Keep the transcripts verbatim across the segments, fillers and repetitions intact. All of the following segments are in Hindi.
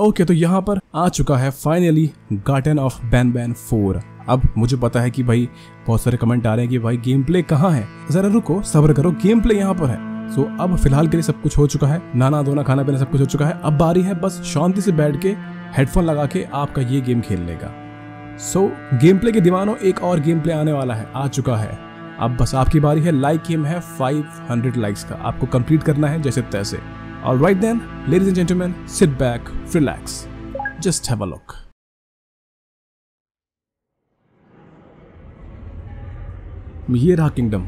ओके तो यहाँ पर आ चुका है finally Garden of Banban four. अब मुझे पता है कि भाई बहुत सारे कमेंट आ रहे हैं कि भाई गेम प्ले कहाँ है, जरा रुको सब्र करो, गेम प्ले यहाँ पर है। सो अब फिलहाल के लिए सब कुछ हो चुका है, नाना धोना खाना पीना सब कुछ हो चुका है। अब बारी है बस शांति से बैठ के हेडफोन लगा के आपका ये गेम खेलने का। सो गेम प्ले के दीवानों एक और गेम प्ले आने वाला है, आ चुका है। अब बस आपकी बारी है, लाइक गेम है पाँच सौ लाइक्स का, आपको कंप्लीट करना है जैसे तैसे। Alright then ladies and gentleman, sit back, relax, just have a look. ये रहा किंगडम,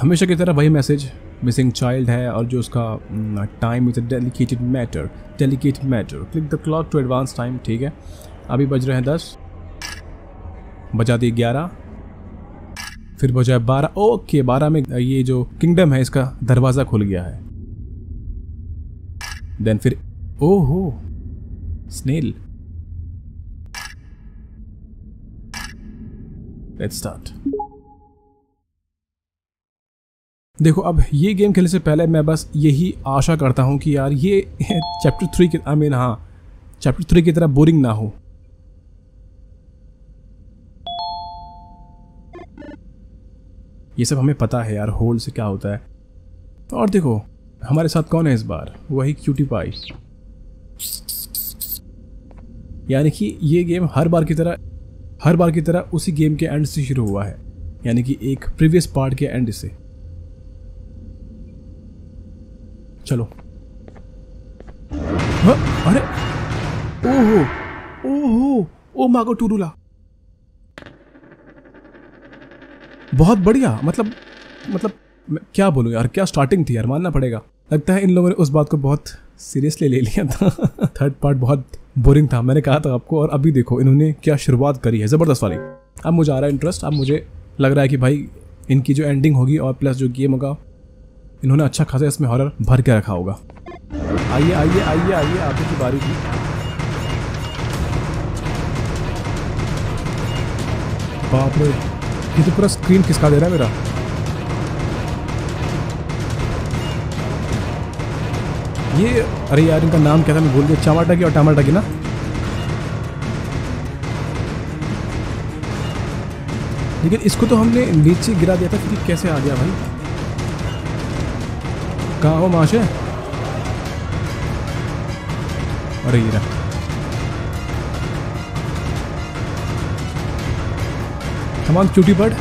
हमेशा की तरह वही मैसेज, मिसिंग चाइल्ड है और जो उसका time is a delicated matter, delicate matter. Click the clock to advance time, ठीक है। अभी बज रहे हैं दस, बजा दिए ग्यारह, फिर बजा है बारह। ओके बारह में ये जो किंगडम है इसका दरवाज़ा खुल गया है। देन फिर ओहो स्नेल, लेट्स स्टार्ट। देखो अब ये गेम खेलने से पहले मैं बस यही आशा करता हूँ कि यार ये चैप्टर थ्री के आई मीन हाँ चैप्टर थ्री की तरह बोरिंग ना हो। ये सब हमें पता है यार होल्ड से क्या होता है। और देखो हमारे साथ कौन है इस बार, वही क्यूटी पाई। यानी कि ये गेम हर बार की तरह हर बार की तरह उसी गेम के एंड से शुरू हुआ है, यानी कि एक प्रीवियस पार्ट के एंड से। चलो हा? अरे ओहो ओहो ओ मागो टूरूला, बहुत बढ़िया। मतलब मतलब मैं क्या बोलूँ यार, क्या स्टार्टिंग थी यार, मानना पड़ेगा। लगता है इन लोगों ने उस बात को बहुत सीरियसली ले लिया था। थर्ड पार्ट बहुत बोरिंग था, मैंने कहा था आपको, और अभी देखो इन्होंने क्या शुरुआत करी है, ज़बरदस्त वाली। अब मुझे आ रहा है इंटरेस्ट, अब मुझे लग रहा है कि भाई इनकी जो एंडिंग होगी और प्लस जो गेम होगा, इन्होंने अच्छा खासा इसमें हॉरर भर के रखा होगा। आइए आइए आइए आइए, आगे की बारी की। बाप रे, ये तो पूरा स्क्रीन खिसका दे रहा है मेरा। ये अरे यार इनका नाम क्या था मैं भूल गया, चामाटा की और टामाटा की ना। लेकिन इसको तो हमने नीचे गिरा दिया था, फिर कैसे आ गया भाई? कहाँ हो माशे? अरे ये हमारे चूटी बर्ड,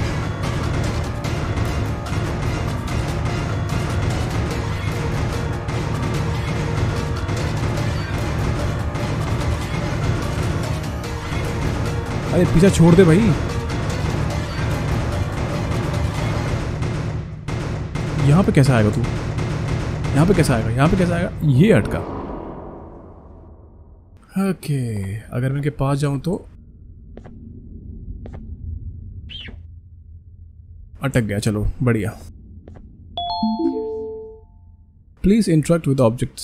अरे पीछा छोड़ दे भाई। यहाँ पे कैसे आएगा तू? यहाँ पे कैसे आएगा? यहाँ पे कैसे आएगा? ये अटका। ओके अगर मैं इनके पास जाऊं तो अटक गया, चलो बढ़िया। प्लीज इंटरेक्ट विद ऑब्जेक्ट्स,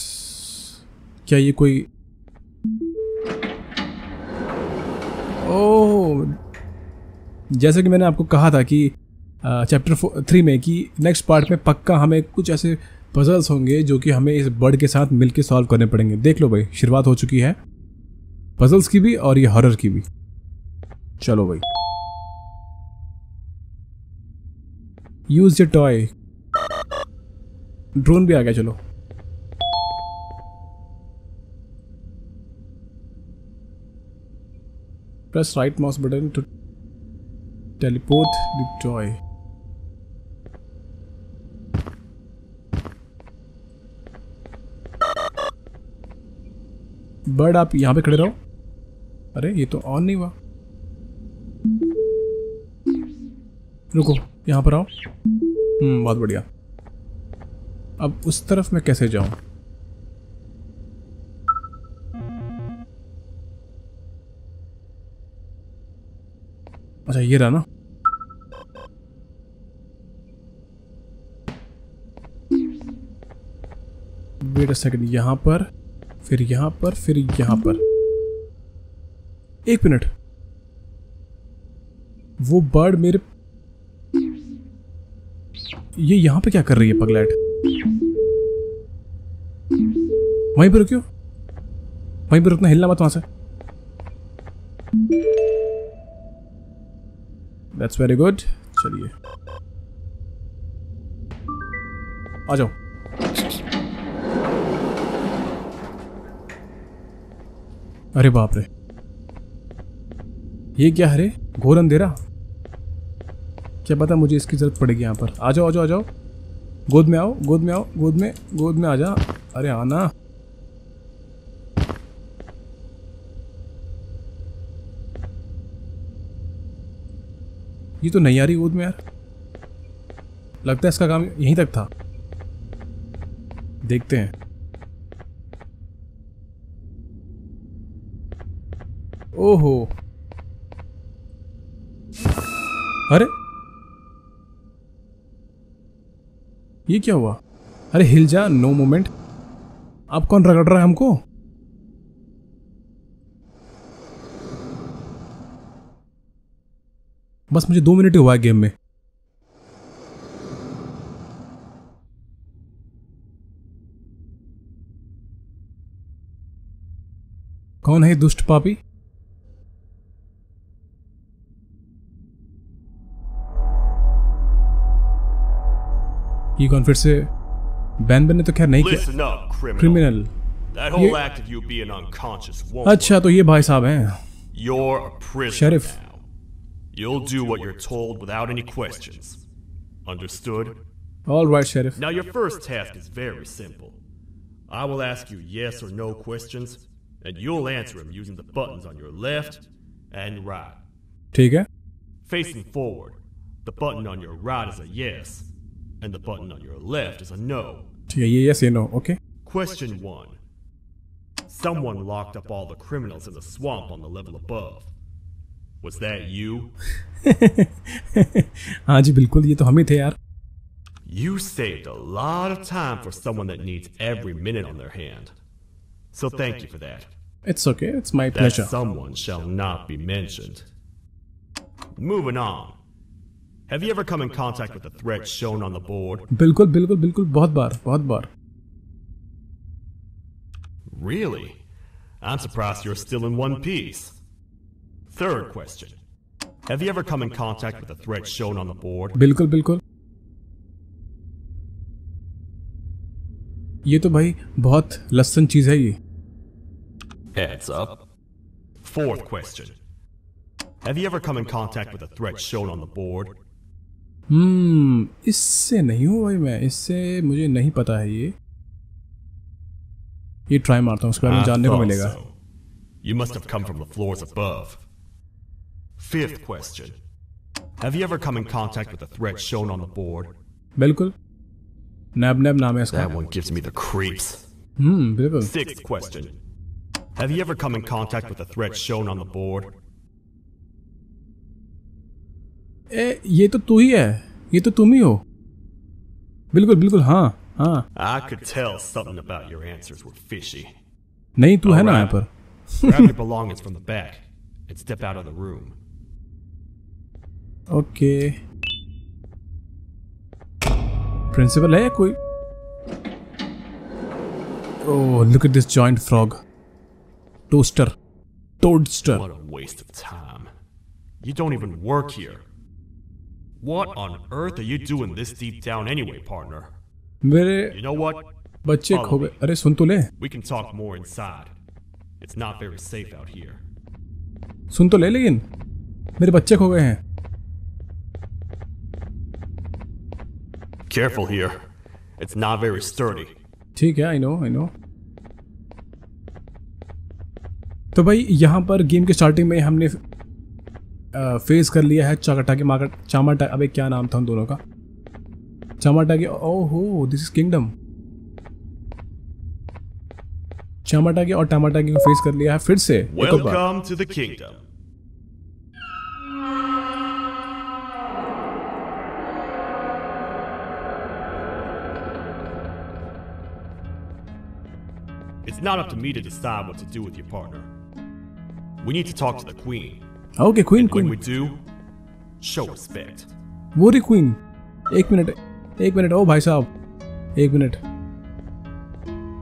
क्या ये कोई ओह जैसे कि मैंने आपको कहा था कि चैप्टर थ्री में कि नेक्स्ट पार्ट में पक्का हमें कुछ ऐसे पजल्स होंगे जो कि हमें इस बर्ड के साथ मिलके सॉल्व करने पड़ेंगे। देख लो भाई शुरुआत हो चुकी है पजल्स की भी और ये हॉरर की भी। चलो भाई यूज द टॉय, ड्रोन भी आ गया। चलो press right mouse button to teleport the toy. Bird आप यहाँ पे खड़े रहो। अरे ये तो ऑन नहीं हुआ, रुको यहाँ पर आओ। हम्म बहुत बढ़िया। अब उस तरफ मैं कैसे जाऊँ? अच्छा ये रहा ना। वेट अ सेकंड, यहाँ पर फिर यहाँ पर फिर यहाँ पर। एक मिनट, वो बर्ड मेरे ये यहाँ पे क्या कर रही है? पगलैट वहीं पर रुकियो। वहीं पर, उतना हिलना मत वहां से। That's very good. चलिए आ जाओ। अरे बाप रे, ये क्या है रे? घोर अंधेरा, क्या पता मुझे इसकी जरूरत पड़ेगी यहाँ पर। आ जाओ आ जाओ आ जाओ, गोद में आओ, गोद में आओ, गोद में गोद में आ जा। अरे आना, ये तो नहीं आ रही गोद में यार। लगता है इसका काम यहीं तक था। देखते हैं। ओहो, अरे ये क्या हुआ? अरे हिल जा, नो मोमेंट। आप कौन रगड़ रहा है हमको? बस मुझे दो मिनट ही हुआ है गेम में। कौन है दुष्ट पापी? ये कौन? फिर से बैंबन ने तो खैर नहीं किया। क्रिमिनल, अच्छा तो ये भाई साहब हैं शरीफ। You'll do what you're told without any questions. Understood? All right, Sheriff. Now your first task is very simple. I will ask you yes or no questions and you'll answer them using the buttons on your left and right. ठीक है? Facing forward, the button on your right is a yes. And the button on your left is a no. Yeah, yes, yeah, no. Okay. Question one. Someone locked up all the criminals in the swamp on the level above. Was that you? हाँ जी बिल्कुल, ये तो हम ही थे यार। You saved a lot of time for someone that needs every minute on their hand. So thank you for that. It's okay. It's my pleasure. That someone shall not be mentioned. Moving on. Have you ever come in contact with the threat shown on the board? बिल्कुल बिल्कुल बिल्कुल, बहुत बार बहुत बार। Really? I'm surprised you're still in one piece. Third question. Have you ever come in contact with the threat shown on the board? बिल्कुल बिल्कुल। ये तो भाई बहुत लस्सन चीज है ये। Heads up. Fourth question. Have you ever come in contact with the threat shown on the board? हम्म, इससे नहीं हूँ भाई मैं, इससे मुझे नहीं पता है। ये ये ट्राई मारता हूँ, उसके बारे में जानने को मिलेगा। You must have come from the floors above. Fifth question. Have you ever come in contact with the threat shown on the board? बिल्कुल, नबनब नाम है इसका। That one gives me the creeps. हम्म, बिल्कुल। Sixth question. Have you ever come in contact with the threat shown on the board? ए, ये तो तू ही है, ये तो तुम ही हो। बिल्कुल बिल्कुल, हाँ हाँ। I could tell something about your answers were fishy. नहीं तू है ना यहाँ पर। Grab your belongings from the back and step out of the room. Okay. Principal है या कोई? Oh, look at this giant frog. Toaster, Toadster. What a waste of time. You don't even work here. What on earth are you doing this deep down anyway, partner? मेरे you know what? बच्चे खो गए। अरे सुन तो ले। We can talk more inside. It's not very safe out here. सुन तो ले, लेकिन मेरे बच्चे खो गए हैं। Careful here. It's not very sturdy. ठीक है, I know, I know. तो भाई यहाँ पर गेम के स्टार्टिंग में हमने फेस कर लिया है चामाटा के मार्केट। चामाटा, अबे क्या नाम था उन दोनों का? चामाटा के, ओहो दिस इज किंगडम। चामाटा के और टमाटा के को फेस कर लिया है फिर से। Welcome to the kingdom. It's not up to me to decide what to do with your partner. We need to talk to the queen. Okay queen, queen वो रही क्वीन। एक मिनट एक मिनट, ओ भाई साहब एक मिनट।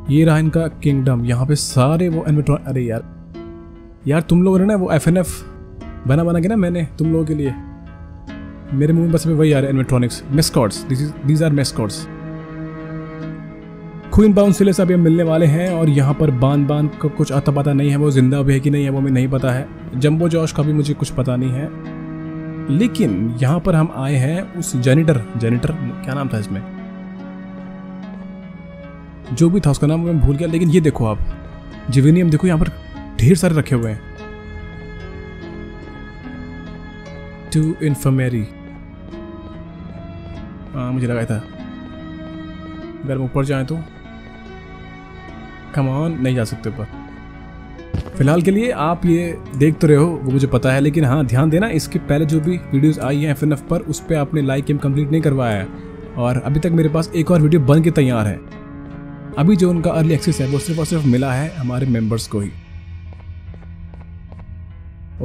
ये रहा इनका किंगडम। यहाँ पे सारे वो एनमेट्रॉन, अरे यार यार तुम लोगों ने ना वो एफ एन एफ बना बना के ना मैंने तुम लोगों के लिए, मेरे मुंह में बस में वही आ रहा है animatronics mascots, these are mascots. Queen बाउंसिलिया से अभी हम मिलने वाले हैं और यहाँ पर बानबान का कुछ अता पता नहीं है, वो जिंदा भी है कि नहीं है वो हमें नहीं पता है। जम्बो जॉश का भी मुझे कुछ पता नहीं है, लेकिन यहाँ पर हम आए हैं उस जैनिटर जैनिटर क्या नाम था इसमें, जो भी था उसका नाम मैं भूल गया। लेकिन ये देखो आप जिवेनियम, देखो यहाँ पर ढेर सारे रखे हुए हैं। टू इन्फर्मेरी मुझे लगा था अगर हम ऊपर जाएँ तो कम ऑन, नहीं जा सकते ऊपर फिलहाल के लिए। आप ये देख तो रहे हो वो मुझे पता है, लेकिन हाँ ध्यान देना इसके पहले जो भी वीडियोस आई हैं एफ एन एफ पर उस पर आपने लाइक एम कंप्लीट नहीं करवाया है, और अभी तक मेरे पास एक और वीडियो बन के तैयार है। अभी जो उनका अर्ली एक्सेस है वो सिर्फ और सिर्फ मिला है हमारे मेम्बर्स को ही।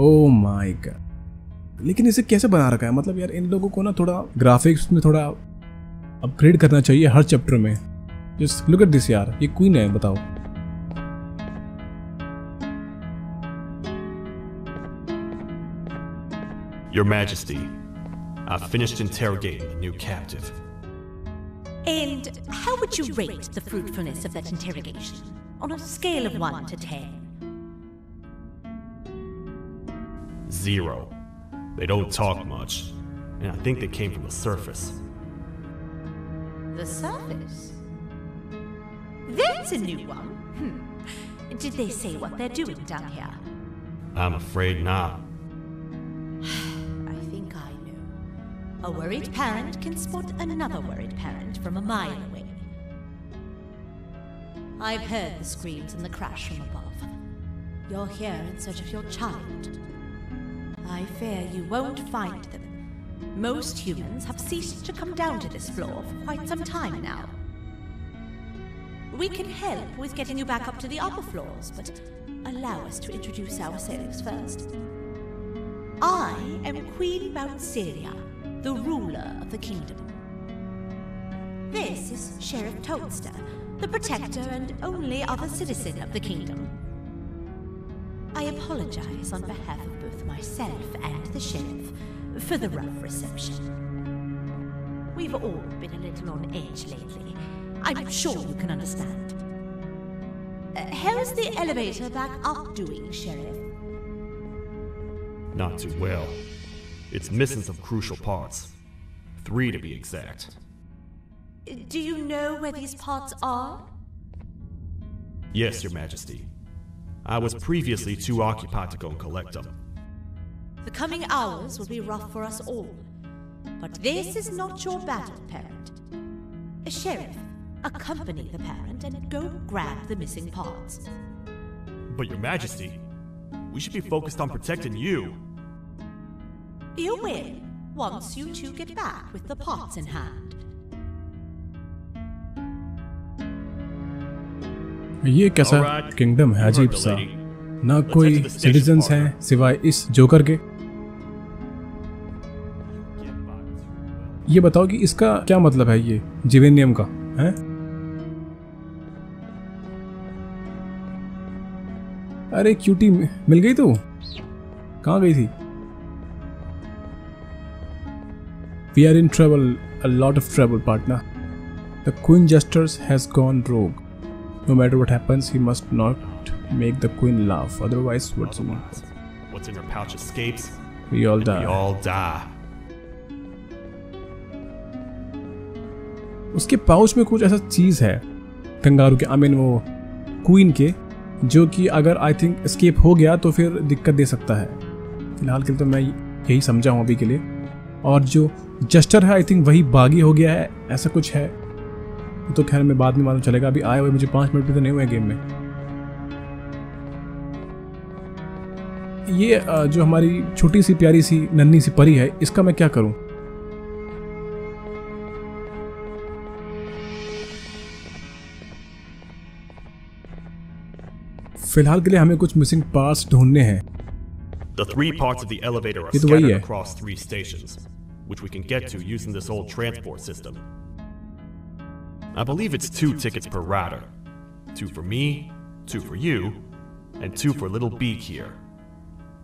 ओह माय गॉड, लेकिन इसे कैसे बना रखा है, मतलब यार इन लोगों को ना थोड़ा ग्राफिक्स में थोड़ा अपग्रेड करना चाहिए हर चैप्टर में। जस्ट लुक एट दिस यार, ये क्वीन है बताओ। Your Majesty, I've finished interrogating the new captive. And how would you rate the fruitfulness of that interrogation on a scale of one to ten? Zero. They don't talk much, and I think they came from the surface. The surface? That's a new one. Hmm. Did they say what they're doing down here? I'm afraid not. I think I know. A worried parent can spot another worried parent from a mile away. I've heard the screams and the crash from above. You're here in search of your child. I fear you won't find them. Most humans have ceased to come down to this floor for quite some time now. We can help with getting you back up to the upper floors, but allow us to introduce ourselves first. I am Queen Bouncylia, the ruler of the kingdom. This is Sheriff Toadster, the protector and only other citizen of the kingdom. I apologize on behalf of both myself and the sheriff for the rough reception. We've all been a little on edge lately. I'm sure you can understand. Uh, how's the elevator back up doing, Sheriff? Not too well. It's missing some crucial parts. Three to be exact. Do you know where these parts are? Yes, Your Majesty. I was previously too occupied to go and collect them. The coming hours will be rough for us all. But this is not your battle, parent. Uh, Sheriff, accompany the parent and go grab the missing parts. But Your Majesty, we should be focused on protecting you. You will, once you two get back with the parts in hand. ये कैसा किंगडम है, अजीब सा, ना कोई सिटीजन्स हैं सिवाय इस जोकर के। ये बताओ कि इसका क्या मतलब है ये जिवेनियम का, है? अरे क्यूटी मिल गई, तू कहाँ गई थी? We are in trouble, a lot of trouble, partner. The Queen Jesters has gone rogue. No matter what happens, he must not make the Queen laugh. Otherwise, what's in what's in her pouch escapes. We all die. We all die. उसके पाउच में कुछ ऐसा चीज़ है कंगारू के, आई मीन वो क्वीन के, जो कि अगर आई थिंक एस्केप हो गया तो फिर दिक्कत दे सकता है। फिलहाल के लिए तो मैं यही समझा हूँ अभी के लिए। और जो जस्टर है आई थिंक वही बागी हो गया है, ऐसा कुछ है, तो खैर मैं बाद में मालूम चलेगा। अभी आए हुए मुझे पाँच मिनट भी तो नहीं हुए गेम में। ये जो हमारी छोटी सी प्यारी सी नन्ही सी परी है, इसका मैं क्या करूँ? फिलहाल के लिए हमें कुछ मिसिंग पार्ट्स ढूंढने हैं। The three parts of the elevator are scattered across three stations, which we can get to using this old transport system. I believe it's two tickets per rider. Two for me, two for you, and two for little Beak here.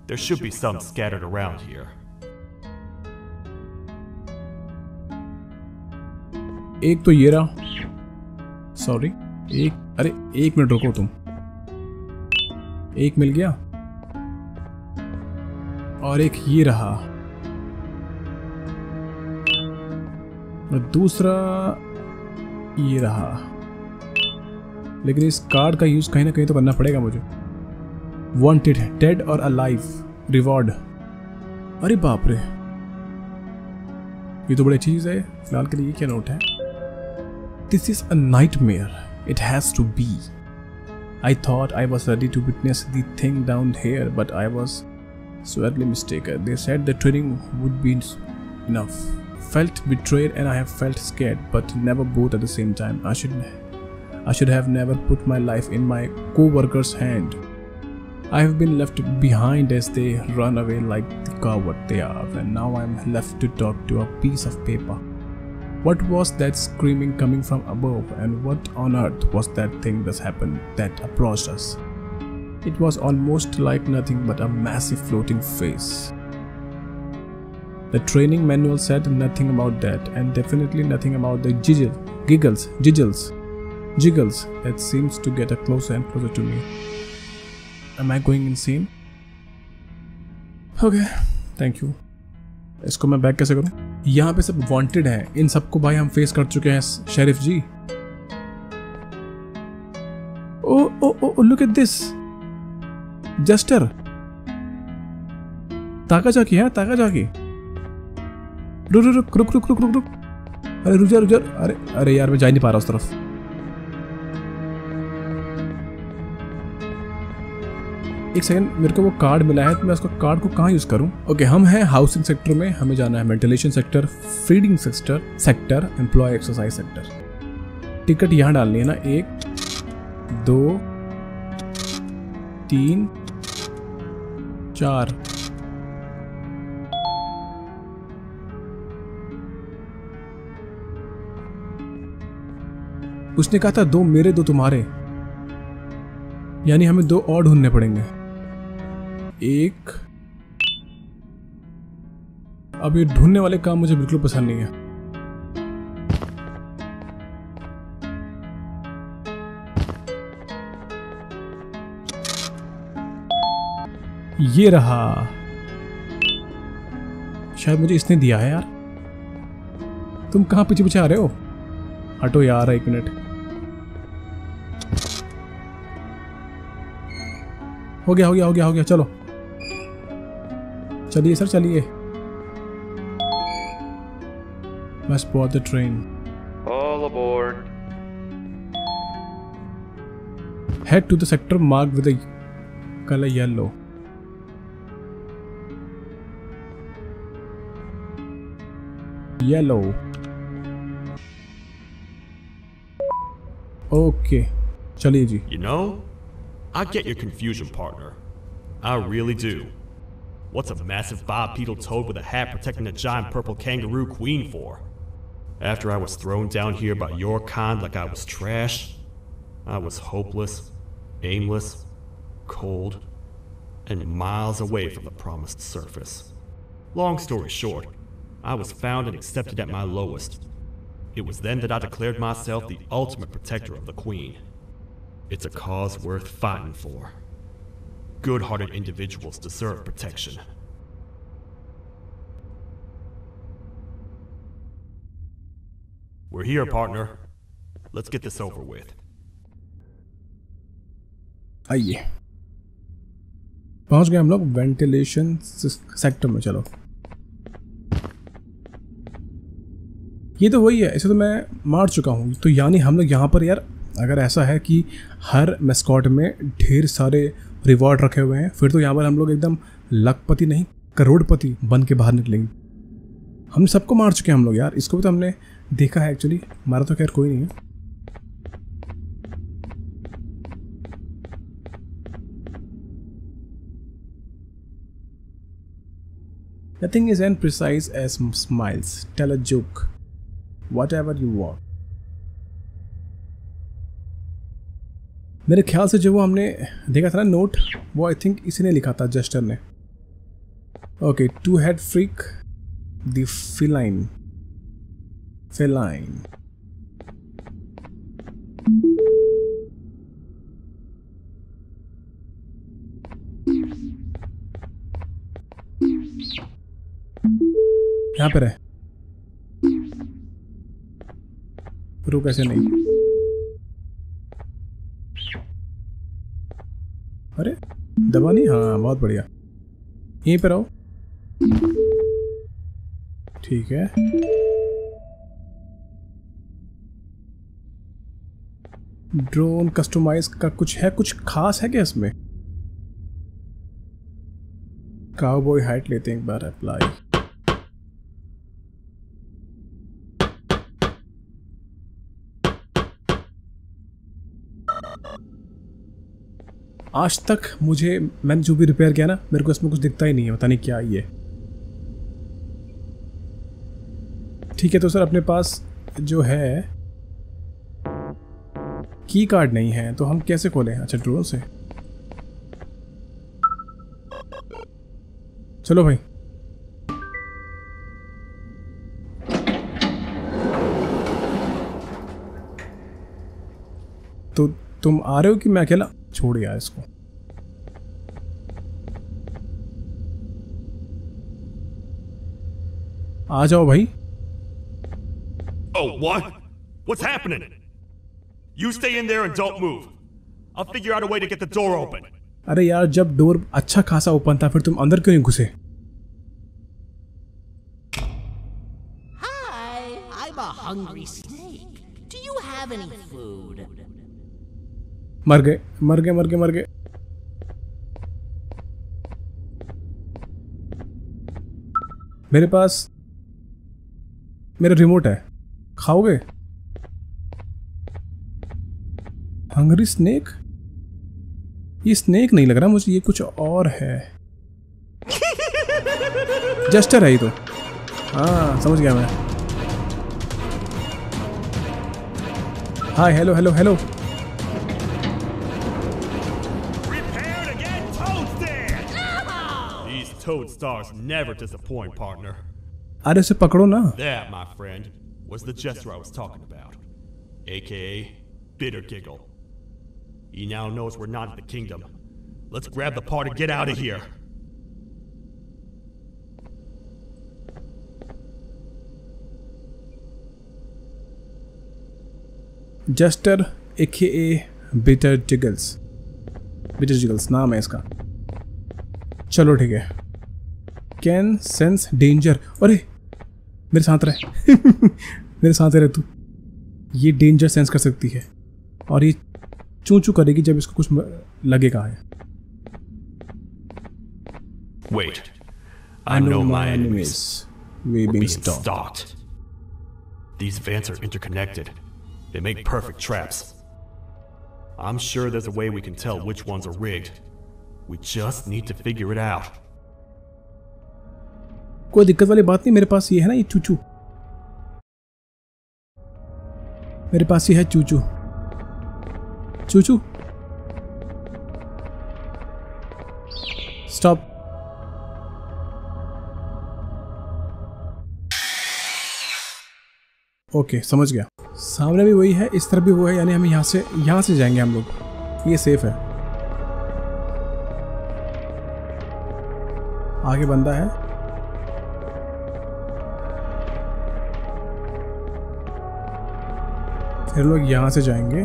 There should be some scattered around here. एक तो ये रहा। Sorry, एक, अरे एक मिनट रुको तुम। एक मिल गया। और एक ये रहा। और दूसरा ये रहा। लेकिन इस कार्ड का यूज कहीं ना कहीं तो करना पड़ेगा मुझे। Wanted, dead or alive, reward। अरे बाप रे, ये तो बड़ी चीज है। फिलहाल के लिए क्या नोट है? This is a nightmare. It has to be. I thought I was ready to witness the thing down here, but I was sadly mistaken. They said the training would be enough. Felt betrayed and I have felt scared, but never both at the same time. I should, I should have never put my life in my co-worker's hand. I have been left behind as they run away like the coward they are, and now I am left to talk to a piece of paper. What was that screaming coming from above, and what on earth was that thing that happened that approached us? It was almost like nothing but a massive floating face. The training manual said nothing about that, and definitely nothing about the jiggle, giggles, jiggles, jiggles that seems to get closer and closer to me. Am I going insane? Okay, thank you. इसको मैं बैक कैसे करूँ? यहाँ पे सब वांटेड है। इन सबको भाई हम फेस कर चुके हैं sheriff ji. Oh oh oh look at this jester. ताका जाकी है, ताका जाकी। रुक रुक रुक रुक रुक रुक रुक। अरे रुक जा रुक जा। अरे अरे यार मैं जा ही नहीं पा रहा उस तरफ। एक सेकंड, मेरे को वो कार्ड मिला है तो मैं उसको कार्ड को कहाँ यूज़ करूँ? ओके okay, हम हैं हाउसिंग सेक्टर में, हमें जाना है ventilation sector, feeding sector sector employ exercise sector. Ticket यहाँ डालनी है ना, एक दो तीन चार। उसने कहा था दो मेरे दो तुम्हारे, यानी हमें दो और ढूंढने पड़ेंगे। एक अब ये ढूंढने वाले काम मुझे बिल्कुल पसंद नहीं है। ये रहा, शायद मुझे इसने दिया है। यार तुम कहाँ पीछे पीछे आ रहे हो? हटो यार एक मिनट। हो गया हो गया हो गया हो गया। चलो चलिए सर चलिए। Let's board the train. All aboard. Head to the sector marked with a color yellow. Yellow. Okay. चलिए जी। You know? I get your confusion, partner. I really do. What's a massive bipedal toad with a hat protecting a giant purple kangaroo queen for? After I was thrown down here by your kind like I was trash, I was hopeless, aimless, cold, and miles away from the promised surface. Long story short, I was found and accepted at my lowest. It was then that I declared myself the ultimate protector of the queen. It's a cause worth fighting for. Good-hearted individuals deserve protection. We're here, partner. Let's get this over with. आइए। पहुंच गए हम लोग वेंटिलेशन सेक्टर में। चलो ये तो वही है, इसे तो मैं मार चुका हूँ। तो यानी हम लोग यहाँ पर, यार अगर ऐसा है कि हर मैस्कॉट में ढेर सारे रिवॉर्ड रखे हुए हैं, फिर तो यहाँ पर हम लोग एकदम लखपति नहीं करोड़पति बन के बाहर निकलेंगे। हम सबको मार चुके हैं हम लोग। यार इसको भी तो हमने देखा है एक्चुअली, मारा तो खैर कोई नहीं है। Nothing is as precise as smiles. Tell a joke. Whatever you want. मेरे ख्याल से जो वो हमने देखा था ना नोट, वो आई थिंक इसी ने लिखा था, जेस्टर ने. Okay, to head freak the feline feline यहाँ पर है. रुक, ऐसे नहीं. अरे दबा नहीं. हाँ, बहुत बढ़िया. यहीं पर आओ. ठीक है, ड्रोन कस्टमाइज का कुछ है, कुछ खास है क्या इसमें? काउबॉय हाइट लेते हैं एक बार, अप्लाई. आज तक मुझे, मैंने जो भी रिपेयर किया ना, मेरे को इसमें कुछ दिखता ही नहीं है, पता नहीं क्या ये. ठीक है, तो सर अपने पास जो है की कार्ड नहीं है, तो हम कैसे खोलें? अच्छा, ड्रोन से. चलो भाई, तो तुम आ रहे हो कि मैं अकेला? छोड़ यार इसको. आ जाओ भाई. Oh, what? What's happening? You stay in there and don't move. I'll figure out a way to get the door open. अरे यार, जब डोर अच्छा खासा ओपन था, फिर तुम अंदर क्यों नहीं घुसे? Hi, I'm a hungry snake. Do you have any food? मर गए मर गए मर गए मर गए. मेरे पास मेरा रिमोट है, खाओगे? Hungary snake? ये स्नेक नहीं लग रहा मुझे, ये कुछ और है. जस्टर है ये तो. हाँ, समझ गया मैं. Hi, hello hello hello. Toad stars never disappoint, partner. अरे से पकड़ो ना. That, my friend, was the jester I was talking about, aka Bitter Giggle. He now knows we're not in the kingdom. Let's grab the party and get out of here. Jester, aka Bitter Giggles. Bitter Giggles नाम है इसका. चलो ठीक है. Can sense danger. अरे मेरे साथ रहे. मेरे साथ रहे तू. ये डेंजर सेंस कर सकती है और ये चू चू करेगी जब इसको कुछ लगेगा. Wait, I know my enemies. We being stopped. These vents are interconnected. They make perfect traps. I am sure there is a way we can tell which ones are rigged. We just need to figure it out. कोई दिक्कत वाली बात नहीं. मेरे पास ये है ना, ये चूचू. मेरे पास ये है चूचू. चूचू स्टॉप. ओके, समझ गया. सामने भी वही है, इस तरफ भी वो है, यानी हम यहाँ से यहाँ से जाएंगे हम लोग. ये सेफ है. आगे बंदा है. फिर लोग यहां से जाएंगे.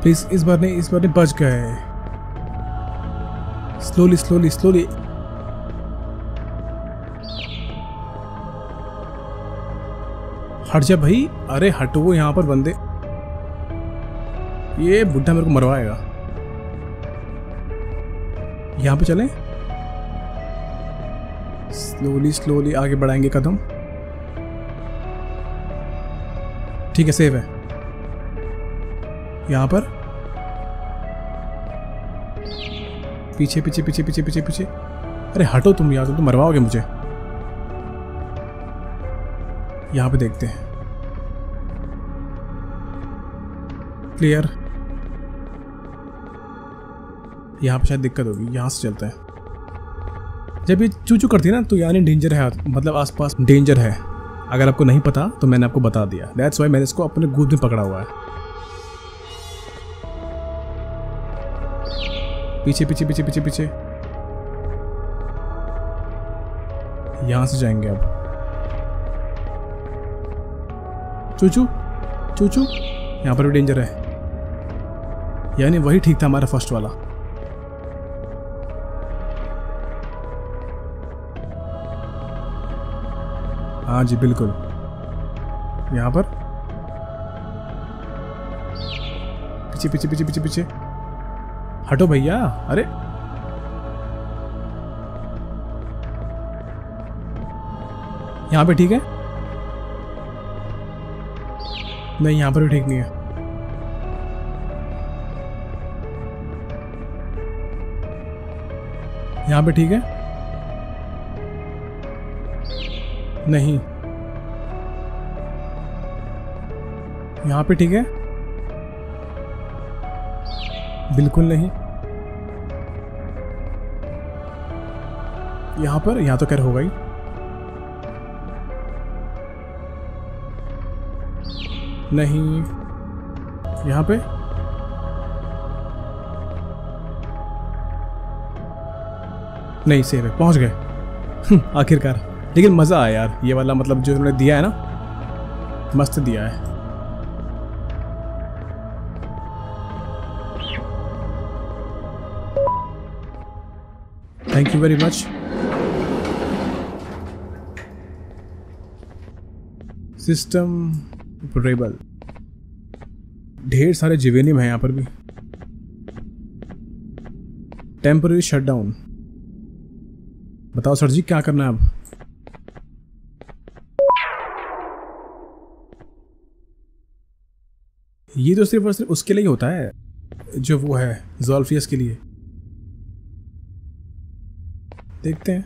प्लीज, इस बार नहीं, इस बार नहीं. बच गए. Slowly slowly slowly. हट जा भाई. अरे हटो यहाँ पर बंदे. ये बुड्ढा मेरे को मरवाएगा. यहाँ पे चलें. स्लोली स्लोली आगे बढ़ाएंगे कदम. ठीक है, सेफ है. यहाँ पर पीछे पीछे पीछे पीछे पीछे पीछे। अरे हटो तुम यहाँ से, तुम मरवाओगे मुझे। यहाँ पे देखते हैं। क्लियर। यहाँ पे शायद दिक्कत होगी, यहाँ से चलता है। जब ये चूचू करती है ना तो यानी डेंजर है, मतलब आसपास डेंजर है। अगर आपको नहीं पता तो मैंने आपको बता दिया। दैट्स वाई मैंने इसको अपने गोद में पकड़ा हुआ है। पीछे पीछे पीछे पीछे पीछे। यहां से जाएंगे अब। चूचू चूचू, यहाँ पर भी डेंजर है। यानी वही ठीक था हमारा फर्स्ट वाला। हाँ जी बिल्कुल। यहाँ पर पीछे पीछे पीछे पीछे पीछे। हटो भैया। अरे यहाँ पे ठीक है? नहीं, यहाँ पर भी ठीक नहीं है। यहाँ पे ठीक है? नहीं। यहाँ पे ठीक है? बिल्कुल नहीं। यहाँ पर, यहाँ तो खैर हो गई। नहीं। यहाँ पे? नहीं, सेव है, पहुंच गए आखिरकार। लेकिन मज़ा आया यार ये वाला, मतलब जो उन्होंने दिया है ना, मस्त दिया है। Thank you very much. System portable. ढेर सारे जिवेनियम हैं यहाँ पर भी। Temporary shutdown. बताओ सर जी क्या करना है अब? ये तो सिर्फ और सिर्फ उसके लिए ही होता है जो वो है, ज़ोल्फियस के लिए। देखते हैं।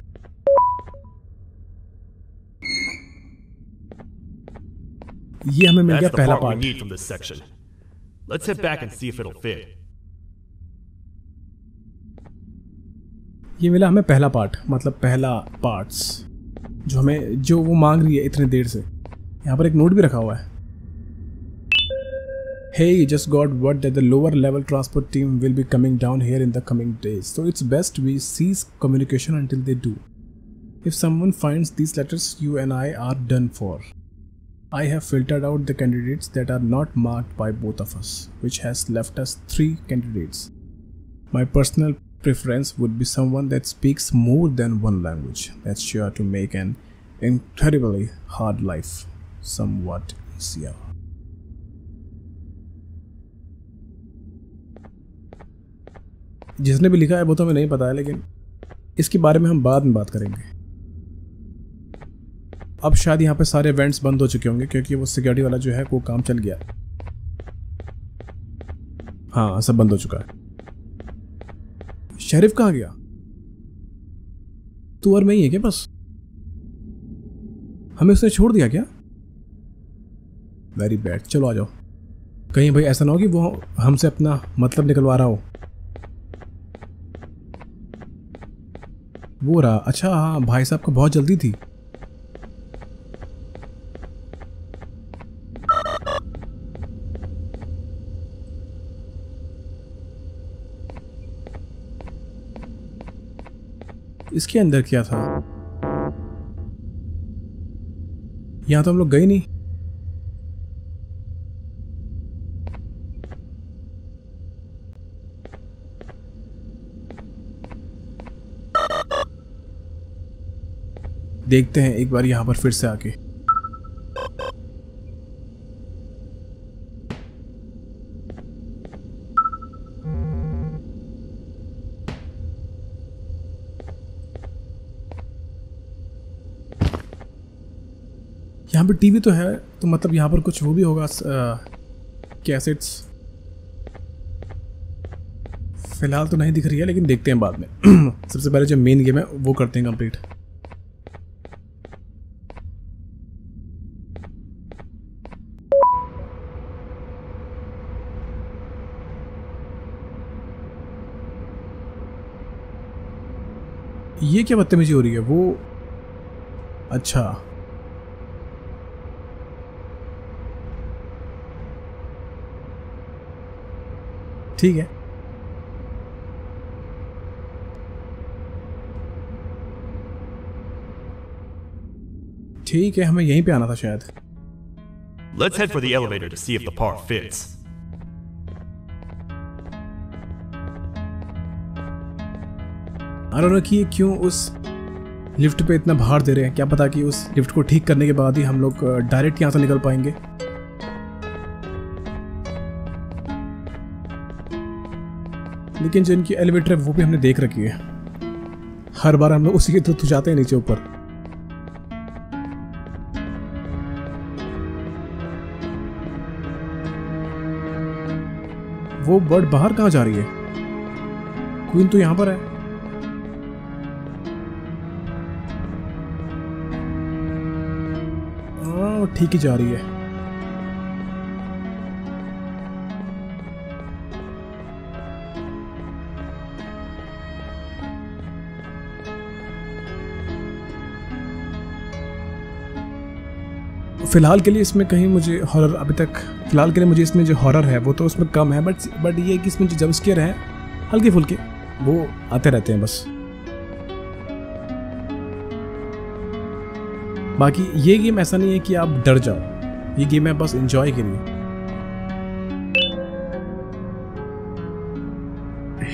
ये हमें मिल गया पहला पार्ट। ये मिला हमें पहला पार्ट, मतलब पहला पार्ट्स जो हमें जो वो मांग रही है इतने देर से। यहाँ पर एक नोट भी रखा हुआ है। Hey, you just got word that the lower level transport team will be coming down here in the coming days, so it's best we cease communication until they do. If someone finds these letters, you and I are done for. I have filtered out the candidates that are not marked by both of us, which has left us three candidates. My personal preference would be someone that speaks more than one language. That's sure to make an incredibly hard life somewhat easier. जिसने भी लिखा है वो तो हमें नहीं पता है, लेकिन इसके बारे में हम बाद में बात करेंगे। अब शायद यहाँ पे सारे इवेंट्स बंद हो चुके होंगे क्योंकि वो सिक्योरिटी वाला जो है वो काम चल गया। हाँ सब बंद हो चुका है। शरीफ कहाँ गया? तू और मैं ही है क्या बस? हमें उसने छोड़ दिया क्या? Very bad. चलो आ जाओ। कहीं भाई ऐसा ना हो कि वो हमसे अपना मतलब निकलवा रहा हो। वो रहा। अच्छा हाँ, भाई साहब को बहुत जल्दी थी। इसके अंदर क्या था? यहां तो हम लोग गए नहीं। देखते हैं एक बार यहां पर फिर से आके। यहां पर टीवी तो है, तो मतलब यहां पर कुछ वो भी होगा, कैसेट्स, फिलहाल तो नहीं दिख रही है, लेकिन देखते हैं बाद में। सबसे पहले जो मेन गेम है वो करते हैं कंप्लीट। ये क्या बदतमीजी हो रही है वो? अच्छा ठीक है, ठीक है, हमें यहीं पे आना था शायद। Let's head for the elevator to see if the park fits. आरोना कि ये क्यों उस लिफ्ट पे इतना भार दे रहे हैं, क्या पता कि उस लिफ्ट को ठीक करने के बाद ही हम लोग डायरेक्ट यहाँ से निकल पाएंगे। लेकिन जो इनकी एलिवेटर है वो भी हमने देख रखी है, हर बार हम लोग उसी के थ्रू तो जाते हैं नीचे ऊपर। वो बर्ड बाहर कहाँ जा रही है? क्वीन तो यहाँ पर है। ठीक ही जा रही है। फिलहाल के लिए इसमें कहीं मुझे हॉरर अभी तक फिलहाल के लिए मुझे इसमें जो हॉरर है वो तो उसमें कम है, बट बट ये कि इसमें जो जंप स्केयर है हल्के फुल्के वो आते रहते हैं बस। बाकी ये गेम ऐसा नहीं है कि आप डर जाओ, ये गेम है बस एंजॉय के लिए।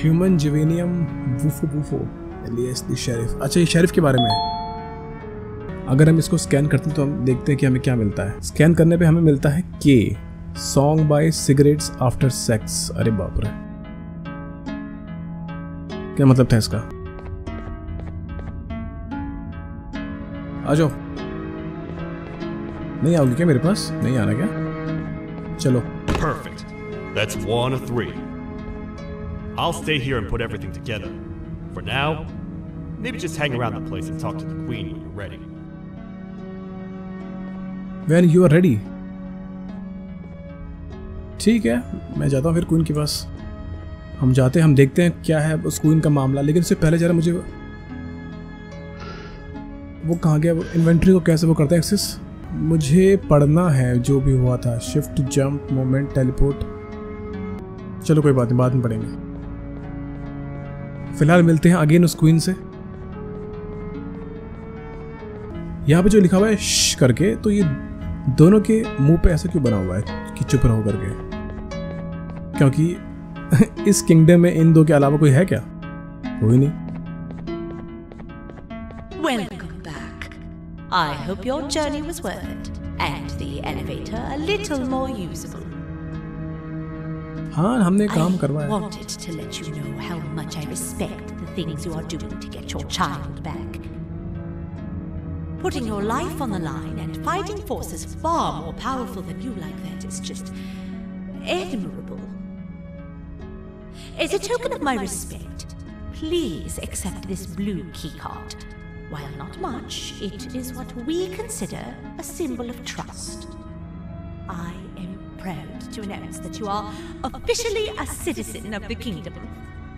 ह्यूमन जिवेनियम वूफो वूफो एलियस द शेरिफ। अच्छा, ये शेरिफ के बारे में है। अगर हम इसको स्कैन करते हैं तो हम देखते हैं कि हमें क्या मिलता है। स्कैन करने पे हमें मिलता है के song by Cigarettes After Sex. अरे बाप रे, क्या मतलब था इसका? आ जाओ। नहीं आओगी क्या मेरे पास? नहीं आना क्या? चलो। Perfect. That's one of three. I'll stay here and put everything together. For now, maybe just hang around the place and talk to the queen when you're ready. When you are ready. ठीक है, मैं जाता हूँ फिर क्वीन के पास। हम जाते हैं, हम देखते हैं क्या है उस क्वीन का मामला। लेकिन उससे पहले जरा मुझे वो कहाँ गया, इन्वेंट्री को कैसे वो करता है एक्सेस, मुझे पढ़ना है जो भी हुआ था। Shift, jump, moment, teleport. चलो कोई बात नहीं, बाद में पढ़ेंगे। फिलहाल मिलते हैं अगेन उस क्वीन से। यहाँ पे जो लिखा हुआ है श करके, तो ये दोनों के मुंह पे ऐसा क्यों बना हुआ है कि चुप रहो करके? क्योंकि इस किंगडम में इन दो के अलावा कोई है क्या? कोई नहीं। well. I hope your journey was worth it and the elevator a little more usable. हाँ, हमने काम करवाया। I wanted to let you know how much I respect the things you are doing to get your child back. Putting your life on the line and fighting forces far more powerful than you like that is just admirable. As a token of my respect, please accept this blue key card. While not much, it is what we consider a symbol of trust. I am proud to announce that you are officially a citizen of the kingdom.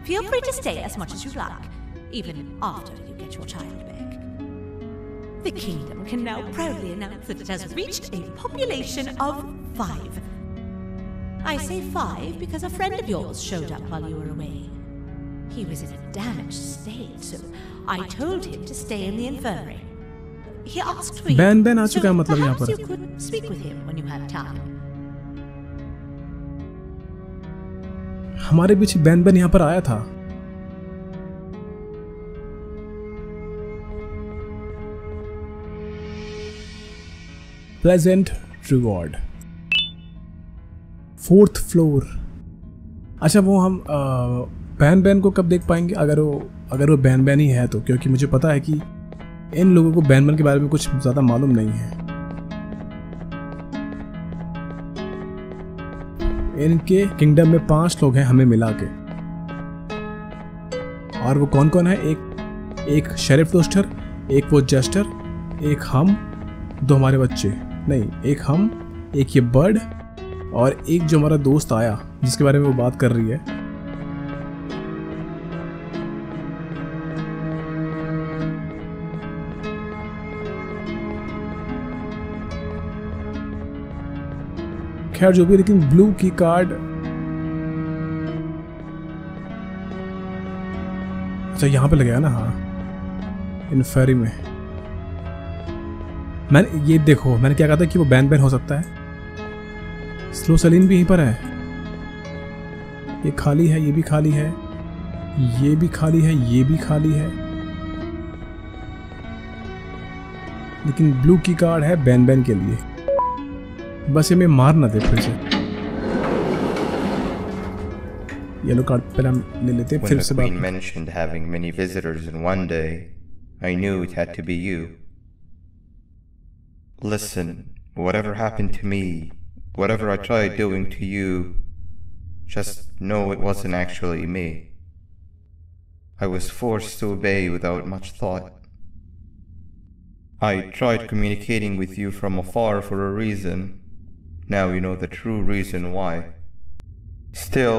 Feel free to stay as much as you like, even after you get your child back. The kingdom can now proudly announce that it has reached a population of five. I say five because a friend of yours showed up while you were away. He was in a damaged state, so I told him to stay in the infirmary. He asked for you, Banban आ चुका है मतलब यहाँ पर। So perhaps you could speak with him when you have time. हमारे बीच Banban यहाँ पर आया था। Pleasant reward. Fourth floor. अच्छा, वो हम आ, Banban को कब देख पाएंगे? अगर वो अगर वो Banban ही है तो, क्योंकि मुझे पता है कि इन लोगों को Banban के बारे में कुछ ज़्यादा मालूम नहीं है। इनके किंगडम में पांच लोग हैं हमें मिला के। और वो कौन कौन है, एक एक शेरिफ टोस्टर, एक वो जेस्टर, एक हम, दो हमारे बच्चे, नहीं एक हम, एक ये बर्ड और एक जो हमारा दोस्त आया जिसके बारे में वो बात कर रही है। खैर जो भी, लेकिन ब्लू की कार्ड, अच्छा यहाँ पे लगाया ना, हाँ इन्फेरी में। मैंने ये देखो, मैंने क्या कहा था कि वो बैंबन हो सकता है। स्लो सलीन भी यहीं पर है, ये खाली है, ये भी खाली है, ये भी खाली है, ये भी खाली है, लेकिन ब्लू की कार्ड है बैंबन के लिए। बस ये मैं मार ना दे फिर से। येलो कार्ड पहले हम ले लेते हैं, फिर से बात। When the Queen mentioned having many visitors in one day, I knew it had to be you. Listen, whatever happened to me, whatever I tried doing to you, just know it wasn't actually me. I was forced to obey without much thought. I tried communicating with you from afar for a reason. Now you know the true reason why. Still,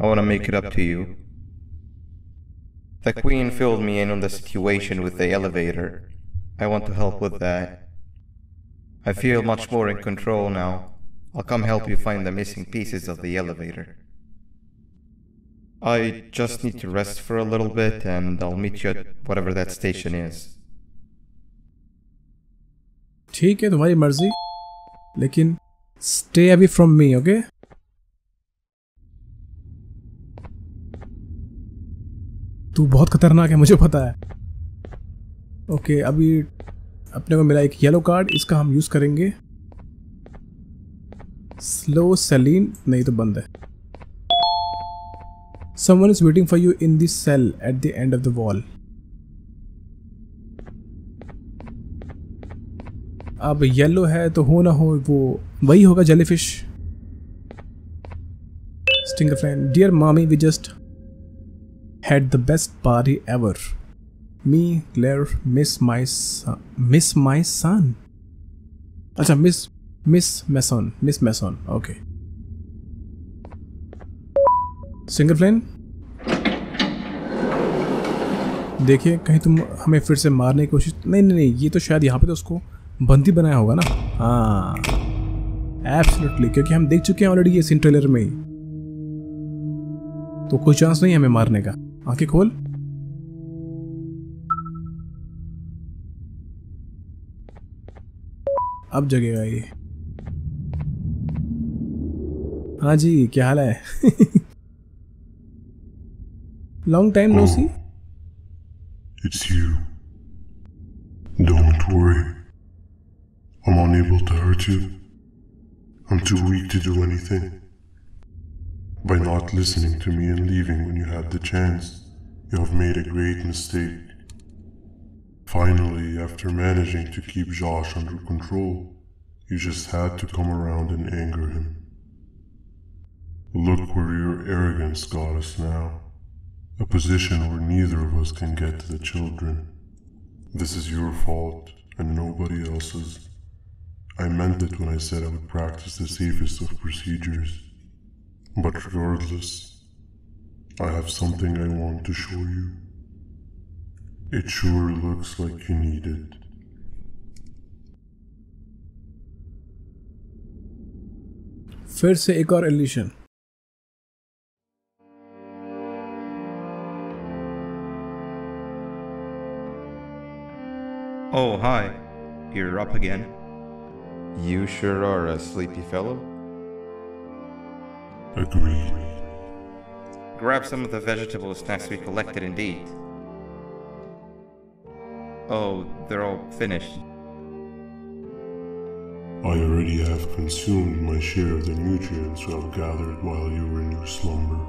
I want to make it up to you. The Queen filled me in on the situation with the elevator. I want to help with that. I feel much more in control now. I'll come help you find the missing pieces of the elevator. I just need to rest for a little bit and I'll meet you at whatever that station is. ठीक है, तुम्हारी मर्जी, लेकिन Stay away from me, okay? तू बहुत खतरनाक है, मुझे पता है। ओके okay, अभी अपने को मिला एक येलो कार्ड, इसका हम यूज करेंगे। स्लो सलीन नहीं तो बंद है। Someone is waiting for you in the cell at the end of the wall. अब येलो है तो हो ना हो वो वही होगा, jellyfish. Stinger Flynn, dear mommy, we just had the best party ever, me Claire miss my miss my son. अच्छा मिस मिस मैसन, मिस मैसन, ओके। स्टिंगर फ्लाइन, देखिए कहीं तुम हमें फिर से मारने की कोशिश, नहीं नहीं नहीं, ये तो शायद यहाँ पे तो उसको बंदी बनाया होगा ना, हाँ एब्सोल्युटली, क्योंकि हम देख चुके हैं ऑलरेडी इस ट्रेलर में ही, तो कोई चांस नहीं है हमें मारने का। आंखें खोल, अब जगेगा ये। हाँ जी, क्या हाल है? Long time no see. It's you, don't worry. I'm unable to hurt you. I'm too weak to do anything. By not listening to me and leaving when you had the chance, you have made a great mistake. Finally, after managing to keep Josh under control, you just had to come around and anger him. Look where your arrogance got us now. A position where neither of us can get to the children. This is your fault and nobody else's. I meant it when I said I would practice the safest of procedures, but regardless, I have something I want to show you. It sure looks like you need it. फिर से एक और एलिशन। Oh, hi. You're up again. You sure are a sleepy fellow. Agreed. Grab some of the vegetable snacks we collected indeed. Oh, they're all finished. I already have consumed my share of the nutrients I've gathered while you were in your slumber.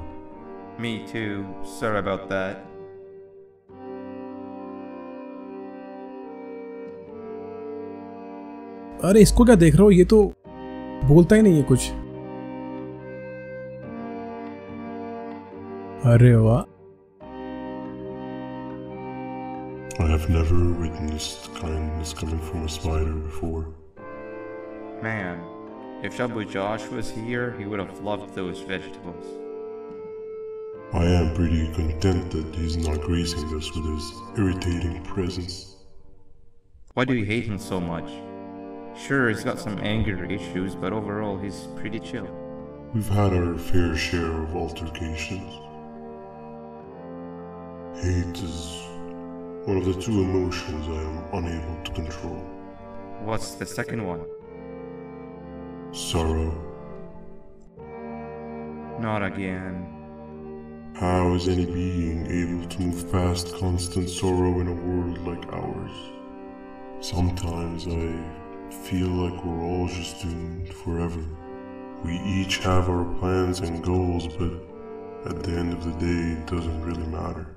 Me too. Sorry about that. अरे इसको क्या देख रहे हो, ये तो बोलता ही नहीं है कुछ। अरे वाह, I have never witnessed kindness coming from a spider before. Man, if Jumbo Josh was here, he would have loved those vegetables. I am pretty content that he's not gracing us with his irritating presence. Why do you hate him so much? Sure, he's got some anger issues, but overall he's pretty chill. We've had our fair share of altercations. Hate is one of the two emotions I am unable to control. What's the second one? Sorrow. Not again. How is any being able to move past constant sorrow in a world like ours? Sometimes I feel like we're all just doomed forever. We each have our plans and goals, but at the end of the day, it doesn't really matter.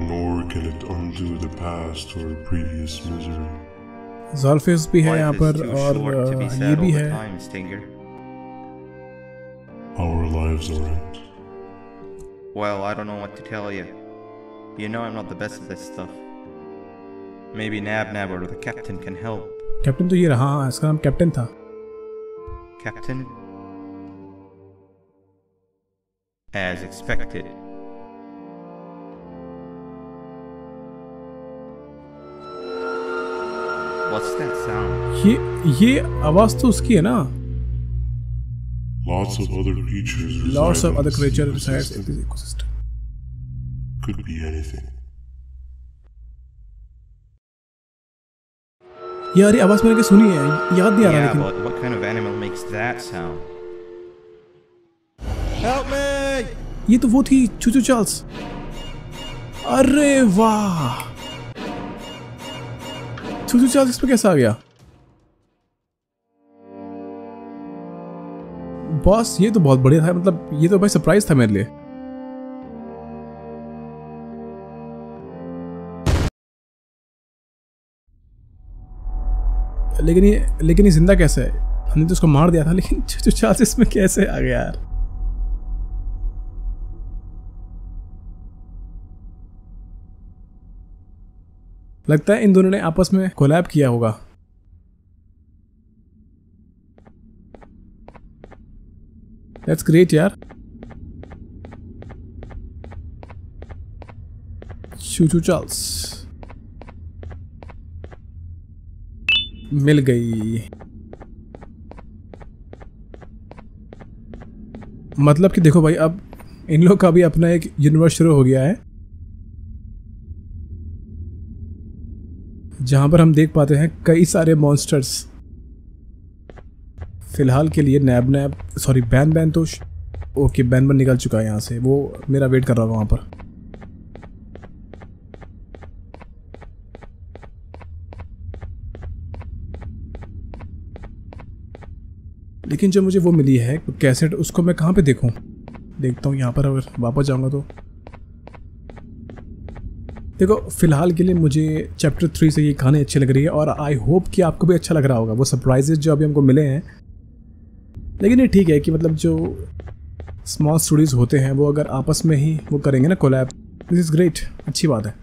Nor can it undo the past or previous misery. Zolphius भी है यहाँ पर और ये भी है. Our lives aren't. Well, I don't know what to tell you. You know I'm not the best at this stuff. Maybe Nabnab or the captain can help. Captain तो ये रहा, इसका नाम captain था. Captain? As expected. What's that sound? ये ये आवाज़ तो उसकी है ना? Lots of other creatures. Lots of other creatures reside in this ecosystem. Could be anything. यार ये आवाज़ मैंने क्या सुनी है? याद नहीं आ रहा लेकिन. Yeah, but what kind of animal makes that sound? Help me! ये तो वो थी Choo-Choo Charles. अरे वाह! Choo-Choo Charles पे कैसा आ गया? बॉस ये तो बहुत बढ़िया था, मतलब ये तो भाई सरप्राइज था मेरे लिए. लेकिन ये लेकिन ये जिंदा कैसे है? हमने तो उसको मार दिया था, लेकिन Choo-Choo Charles इसमें कैसे आ गया यार? लगता है इन दोनों ने आपस में कोलैब किया होगा. That's great यार. Choo-Choo Charles मिल गई. मतलब कि देखो भाई अब इन लोग का भी अपना एक यूनिवर्स शुरू हो गया है जहाँ पर हम देख पाते हैं कई सारे मॉन्स्टर्स. फिलहाल के लिए नैब नैब, सॉरी बैंबन तो ओके बैंबन निकल चुका है यहाँ से. वो मेरा वेट कर रहा है वहाँ पर. लेकिन जो मुझे वो मिली है कैसेट, उसको मैं कहाँ पे देखूँ? देखता हूँ यहाँ पर अगर वापस जाऊँगा तो. देखो फिलहाल के लिए मुझे चैप्टर थ्री से ये कहानी अच्छी लग रही है और आई होप कि आपको भी अच्छा लग रहा होगा. वो सरप्राइजेज जो अभी हमको मिले हैं, लेकिन ये ठीक है कि मतलब जो स्मॉल स्टूडियोज होते हैं वो अगर आपस में ही वो करेंगे ना कोलैब, दिस इज़ ग्रेट, अच्छी बात है.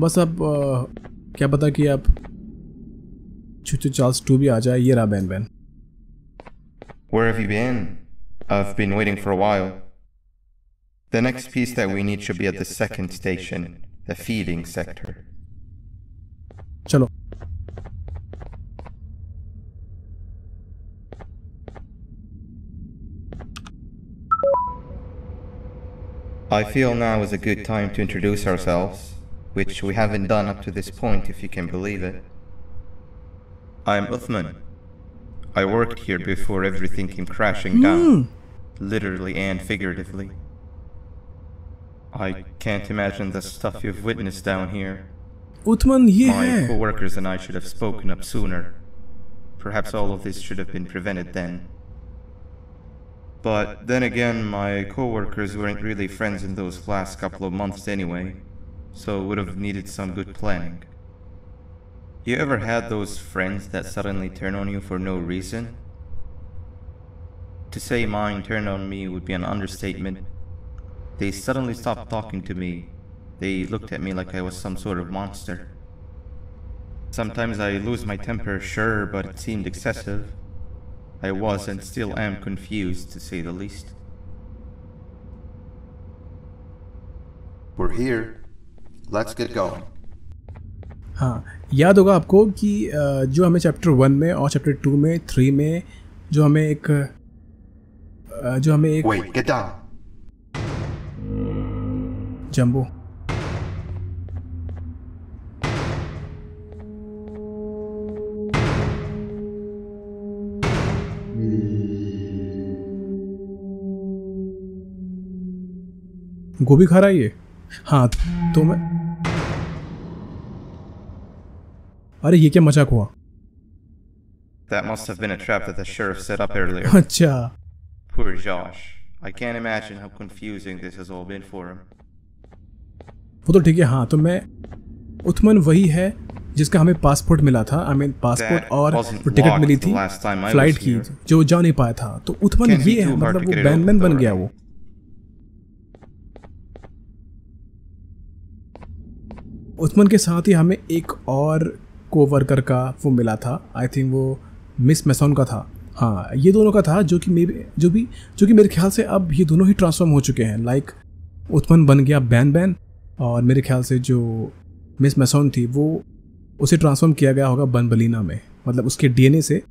बस अब आ, क्या पता कि आप Choo-Choo Charles टू भी आ जाए. ये रहा बैंबन. Where have you been? I've been waiting for a while. The next piece that we need should be at the second station, the feeding sector. Chalo. I feel now is a good time to introduce ourselves, which we haven't done up to this point, if you can believe it. I'm Uthman. I worked here before everything came crashing down, literally and figuratively. I can't imagine the stuff you've witnessed down here. Uthman, yeah. My co-workers and I should have spoken up sooner. Perhaps all of this should have been prevented then. But then again, my co-workers weren't really friends in those last couple of months anyway, so would have needed some good planning. You ever had those friends that suddenly turn on you for no reason? To say mine turned on me would be an understatement. They suddenly stopped talking to me. They looked at me like I was some sort of monster. Sometimes I lose my temper, sure, but it seemed excessive. I was and still am confused, to say the least. We're here. Let's get going. हाँ, याद होगा आपको कि जो हमें चैप्टर वन में और चैप्टर टू में, थ्री में जो हमें एक जो हमें एक Wait, get down. जंबो गोभी खा रहा है ये हाँ तो मैं अरे ये क्या मजाक हुआ That must have been a trap that the sheriff set up earlier. अच्छा Poor Josh. I can't imagine how confusing this has all been for him. वो तो ठीक है हाँ तो मैं उथमन वही है जिसका हमें पासपोर्ट मिला था आई मीन पासपोर्ट और टिकट मिली थी फ्लाइट की जो जा नहीं पाया था तो उथमन ये है मतलब वो बैंबन बन गया वो उथमन के साथ ही हमें एक और कोवर्कर का वो मिला था आई थिंक वो मिस मैसन का था हाँ ये दोनों का था जो कि मे बी जो भी जो कि मेरे ख्याल से अब ये दोनों ही ट्रांसफॉर्म हो चुके हैं लाइक उथमन बन गया बैंबन और मेरे ख्याल से जो मिस मैसन थी वो उसे ट्रांसफॉर्म किया गया होगा बनबलीना में मतलब उसके डीएनए से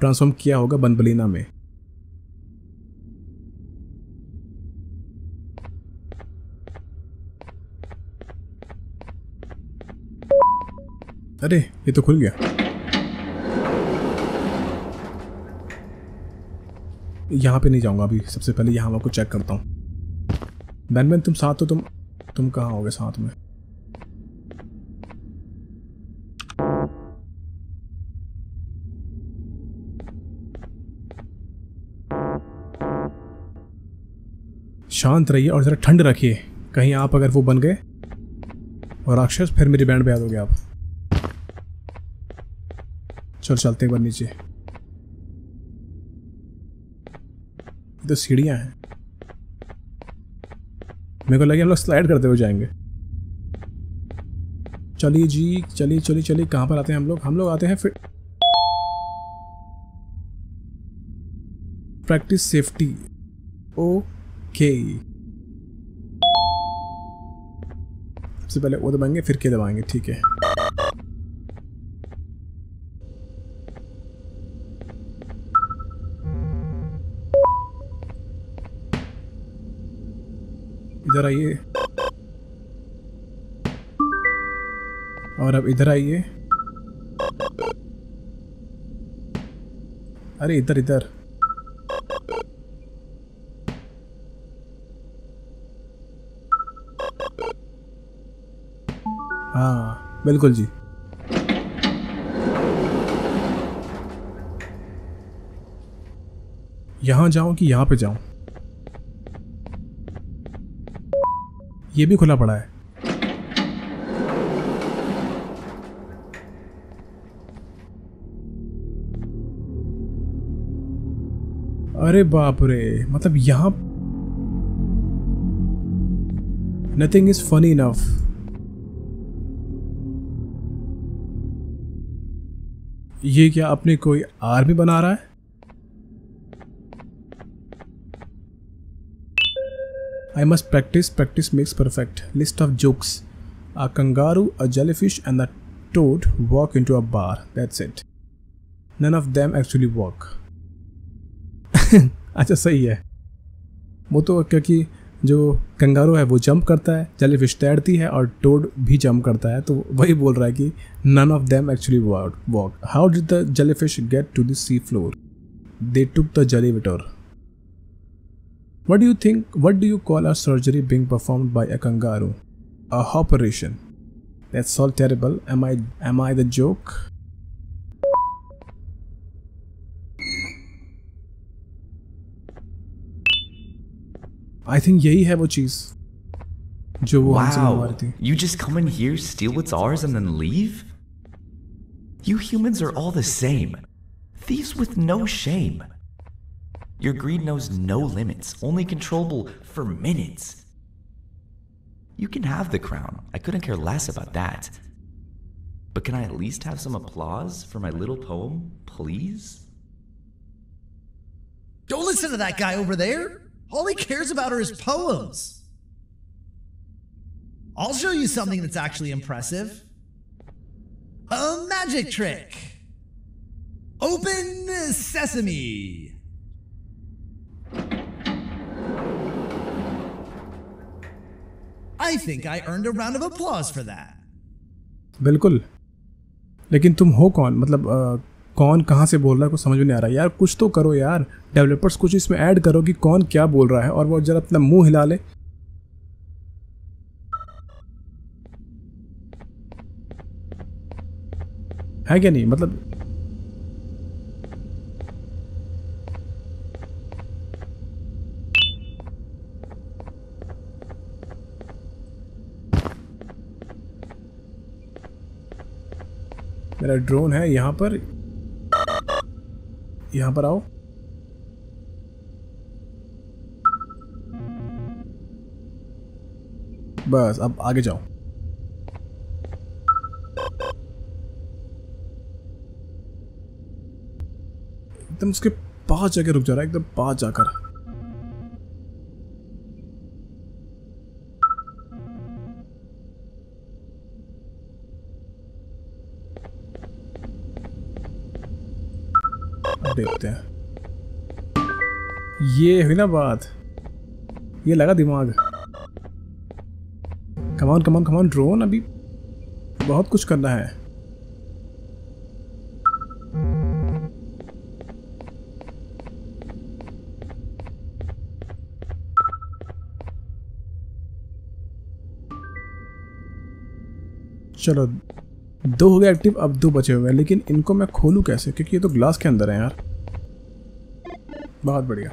ट्रांसफॉर्म किया होगा बनबलीना में अरे ये तो खुल गया यहाँ पे नहीं जाऊँगा अभी सबसे पहले यहाँ वाला को चेक करता हूँ बैंबन तुम साथ हो तुम तुम कहाँ होगे साथ में शांत रहिए और ज़रा ठंड रखिए कहीं आप अगर वो बन गए और राक्षस फिर मेरी बैंड पे याद हो गया आप चल चलते एक बार नीचे तो सीढ़ियाँ हैं मेरे को लगे हम लोग स्लाइड करते हुए जाएंगे चलिए जी चलिए चलिए चलिए कहाँ पर आते हैं हम लोग हम लोग आते हैं फिर प्रैक्टिस सेफ्टी ओके सबसे पहले वो दबाएंगे फिर के दबाएंगे ठीक है इधर आइए और अब इधर आइए अरे इधर इधर हाँ बिल्कुल जी यहाँ जाऊँ कि यहाँ पे जाऊँ ये भी खुला पड़ा है अरे बाप रे मतलब यहाँ नथिंग इज फनी इनफ ये क्या अपने कोई आर्मी बना रहा है I must practice. Practice makes perfect. List of jokes: a kangaroo, a jellyfish, and a toad walk into a bar. That's it. None of them actually walk. अच्छा सही है. वो तो क्योंकि जो कंगारू है वो जंप करता है, जेलीफिश तैरती है और टोड भी जंप करता है. तो वही बोल रहा है कि none of them actually walk. How did the jellyfish get to the sea floor? They took the elevator. What do you think? What do you call a surgery being performed by a kangaroo? A operation. That's all terrible. Am I? Am I the joke? I think यही है वो चीज़ जो वो हमसे मांग रही थी. Wow! You just come in here, steal what's ours, and then leave? You humans are all the same. Thieves with no shame. Your greed knows no limits, only controllable for minutes. You can have the crown. I couldn't care less about that. But can I at least have some applause for my little poem, please? Don't listen to that guy over there. All he cares about are his poems. I'll show you something that's actually impressive. A magic trick. Open sesame. I think I earned a round of applause for that. बिल्कुल. लेकिन तुम हो कौन? मतलब कौन कहाँ से बोल रहा है कुछ समझ में नहीं आ रहा यार. कुछ तो करो यार. डेवलपर्स कुछ इसमें ऐड करो कि कौन क्या बोल रहा है और वो जरा अपना मुंह हिला ले. है क्या नहीं मतलब. मेरा ड्रोन है यहाँ पर. यहाँ पर आओ. बस अब आगे जाओ. एकदम उसके पास जाके रुक जा रहा है. एकदम पास जाकर देखते हैं. ये हुई ना बात. ये लगा दिमाग. Come on come on come on drone. अभी बहुत कुछ करना है. चलो दो हो गए एक्टिव. अब दो बचे हुए हैं लेकिन इनको मैं खोलूं कैसे क्योंकि ये तो ग्लास के अंदर है यार. बहुत बढ़िया.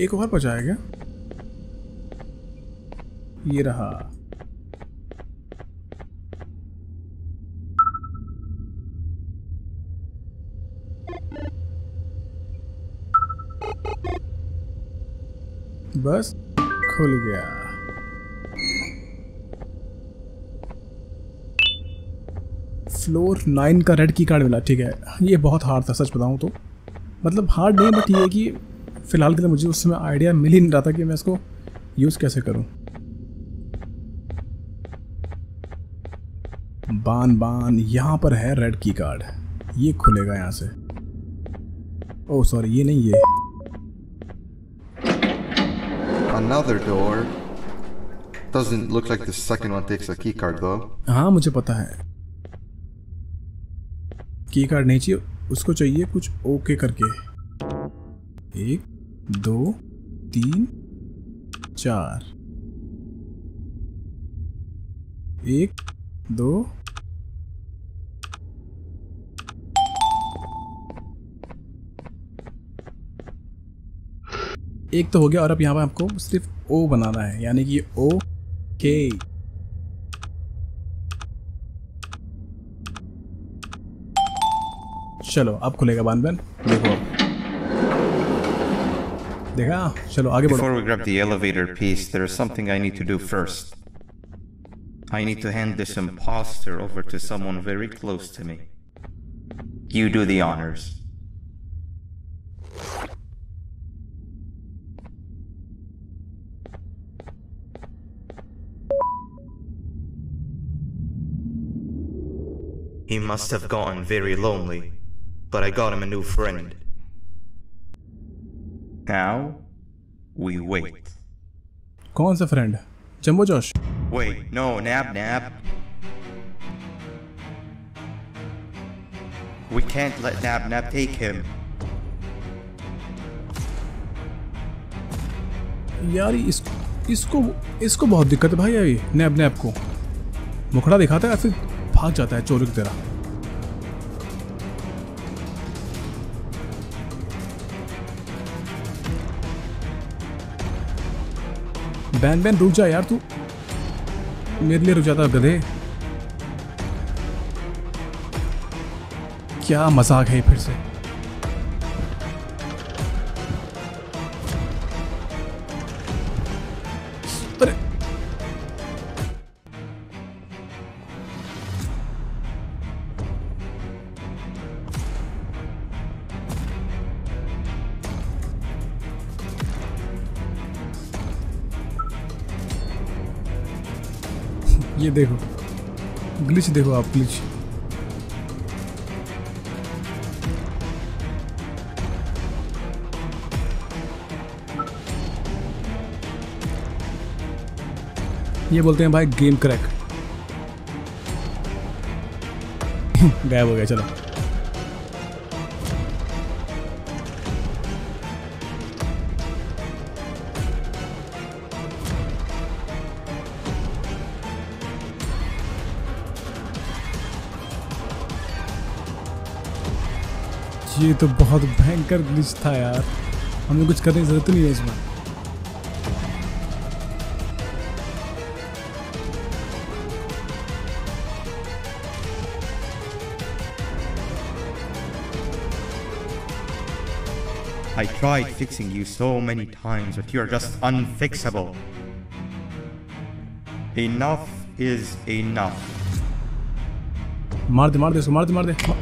एक और बचाएगा. ये रहा. बस खुल गया. फ्लोर नाइन का रेड की कार्ड मिला. ठीक है ये बहुत हार्ड था सच बताऊं तो. मतलब हार्ड नहीं बट ये कि फिलहाल के लिए मुझे उस समय आइडिया मिल ही नहीं रहा था कि मैं इसको यूज़ कैसे करूं. बान बान यहाँ पर है रेड की कार्ड. ये खुलेगा यहाँ से. ओह सॉरी ये नहीं ये. Another door. Doesn't look like the second one takes a key card though. हाँ मुझे पता है की कार्ड नहीं चाहिए उसको. चाहिए कुछ ओके करके. एक दो तीन चार. एक दो. एक तो हो गया. और अब यहाँ पर आपको सिर्फ ओ बनाना है यानी कि ओ के. चलो अब खुलेगा बानबन. देखो अब. देखा. चलो आगे बढ़ो. Before we grab the elevator piece, there is something I need to do first. I need to hand this imposter over to someone very close to me. You do the honors. He must have gotten very lonely, but I got him a new friend. Now we wait. कौन सा friend? Jumbo Josh. Wait, no, Nab Nab. We can't let Nab Nab take him. यार इस इसको इसको बहुत दिक्कत है भाई. ये Nab Nab को मुखड़ा दिखाता है फिर भाग जाता है चोरी की तरह. बैंबन रुक जा यार, तू मेरे लिए रुक जाता गधे। क्या मजाक है फिर से। अरे ये देखो ग्लिच, देखो आप ग्लिच। ये बोलते हैं भाई गेम क्रैक। गायब हो गया। चलो ये तो बहुत भयंकर ग्लिच था यार, हमें कुछ करने की जरूरत नहीं है इसमें। I tried fixing you so many times, but you are just unfixable. Enough is enough. मार दे मार दे इसको, मार दे मार दे।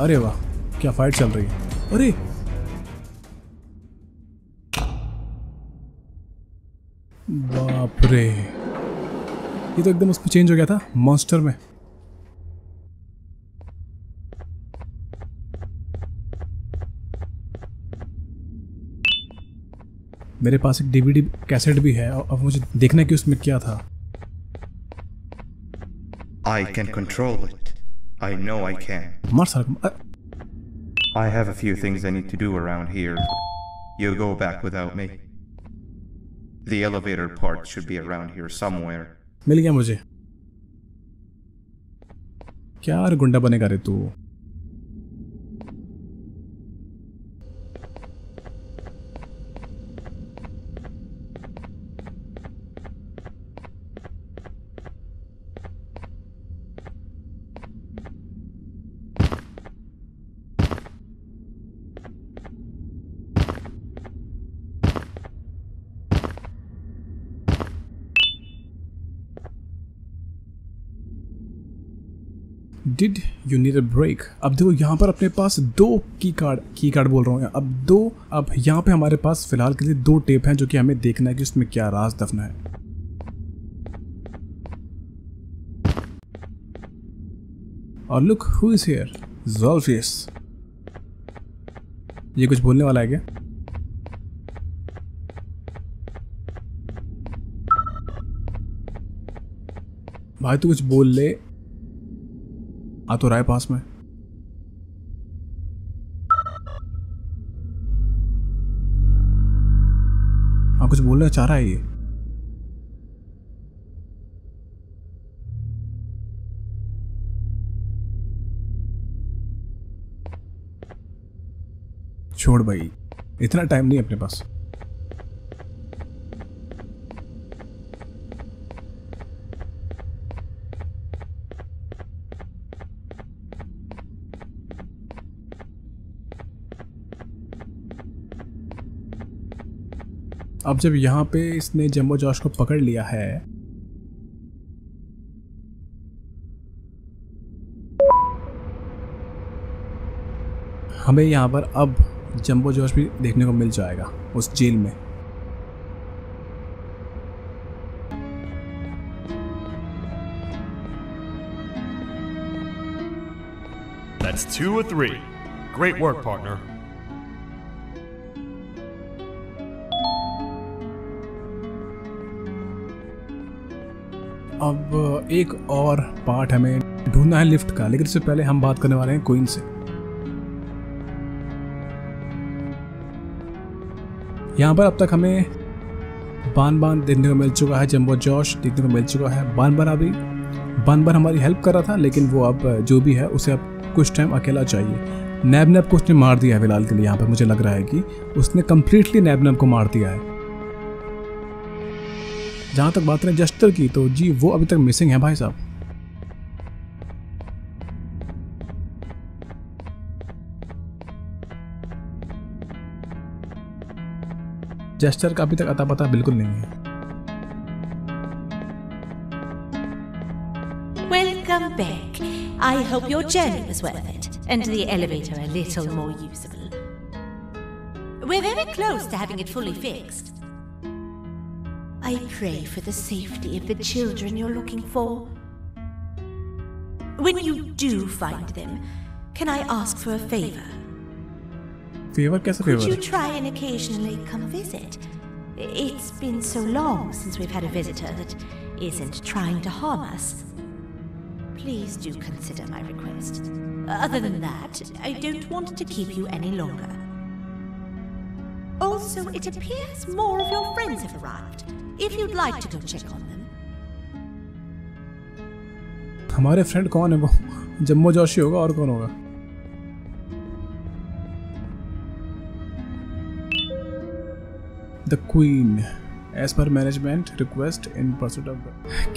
अरे वाह क्या फाइट चल रही है। अरे बाप रे, ये तो एकदम उसमें चेंज हो गया था मॉन्स्टर में। मेरे पास एक डीवीडी कैसेट भी है और अब मुझे देखना है कि उसमें क्या था। I can control it. I know I can. मार साला। I have a few things I need to do around here. You go back without me. The elevator part should be around here somewhere. मिल गया मुझे। क्या यार गुंडा बनेगा रे तू। Did you need a break? अब देखो यहाँ पर अपने पास दो की कार्ड की कार्ड बोल रहा हूँ अब दो अब यहाँ पे हमारे पास फिलहाल के लिए दो टेप हैं जो कि हमें देखना है कि उसमें क्या राज दफना है। और लुक हु इज हियर, ज़ोल्फियस। ये कुछ बोलने वाला है क्या? भाई तू कुछ बोल ले, आ तो रहा है पास में। हाँ कुछ बोलना चाह रहा है ये। छोड़ भाई इतना टाइम नहीं अपने पास। अब जब यहाँ पे इसने जम्बो जॉश को पकड़ लिया है, हमें यहाँ पर अब जम्बो जॉश भी देखने को मिल जाएगा उस जेल में। That's two or three. Great work, partner. अब एक और पार्ट हमें ढूंढना है लिफ्ट का, लेकिन इससे पहले हम बात करने वाले हैं क्वीन से। यहाँ पर अब तक हमें बानबान देखने को मिल चुका है, जम्बो जॉश देखने को मिल चुका है, बानबान अभी बानबान हमारी हेल्प कर रहा था लेकिन वो अब जो भी है उसे अब कुछ टाइम अकेला चाहिए। नैबनब को उसने मार दिया है फिलहाल के लिए। यहाँ पर मुझे लग रहा है कि उसने कम्प्लीटली नैबनब को मार दिया है। जहाँ तक बात रहे जस्टर की, तो जी वो अभी तक मिसिंग है भाई साहब। जेस्टर का अभी तक अता पता बिल्कुल नहीं है। Welcome back. I hope your journey was worth it and the elevator a little more usable. We're very close to having it fully fixed. I pray for the safety of the children you're looking for. When you do find them, can I ask for a favor? Favor कैसा favor? Could you try and occasionally come visit? It's been so long since we've had a visitor that isn't trying to harm us. Please do consider my request. Other than that, I don't want to keep you any longer. Also, it appears more of your friends have arrived. If you'd like to go check on them. हमारे फ्रेंड कौन है? वो जम्बो जोश ही होगा, और कौन होगा? The Queen, as per management request in pursuit of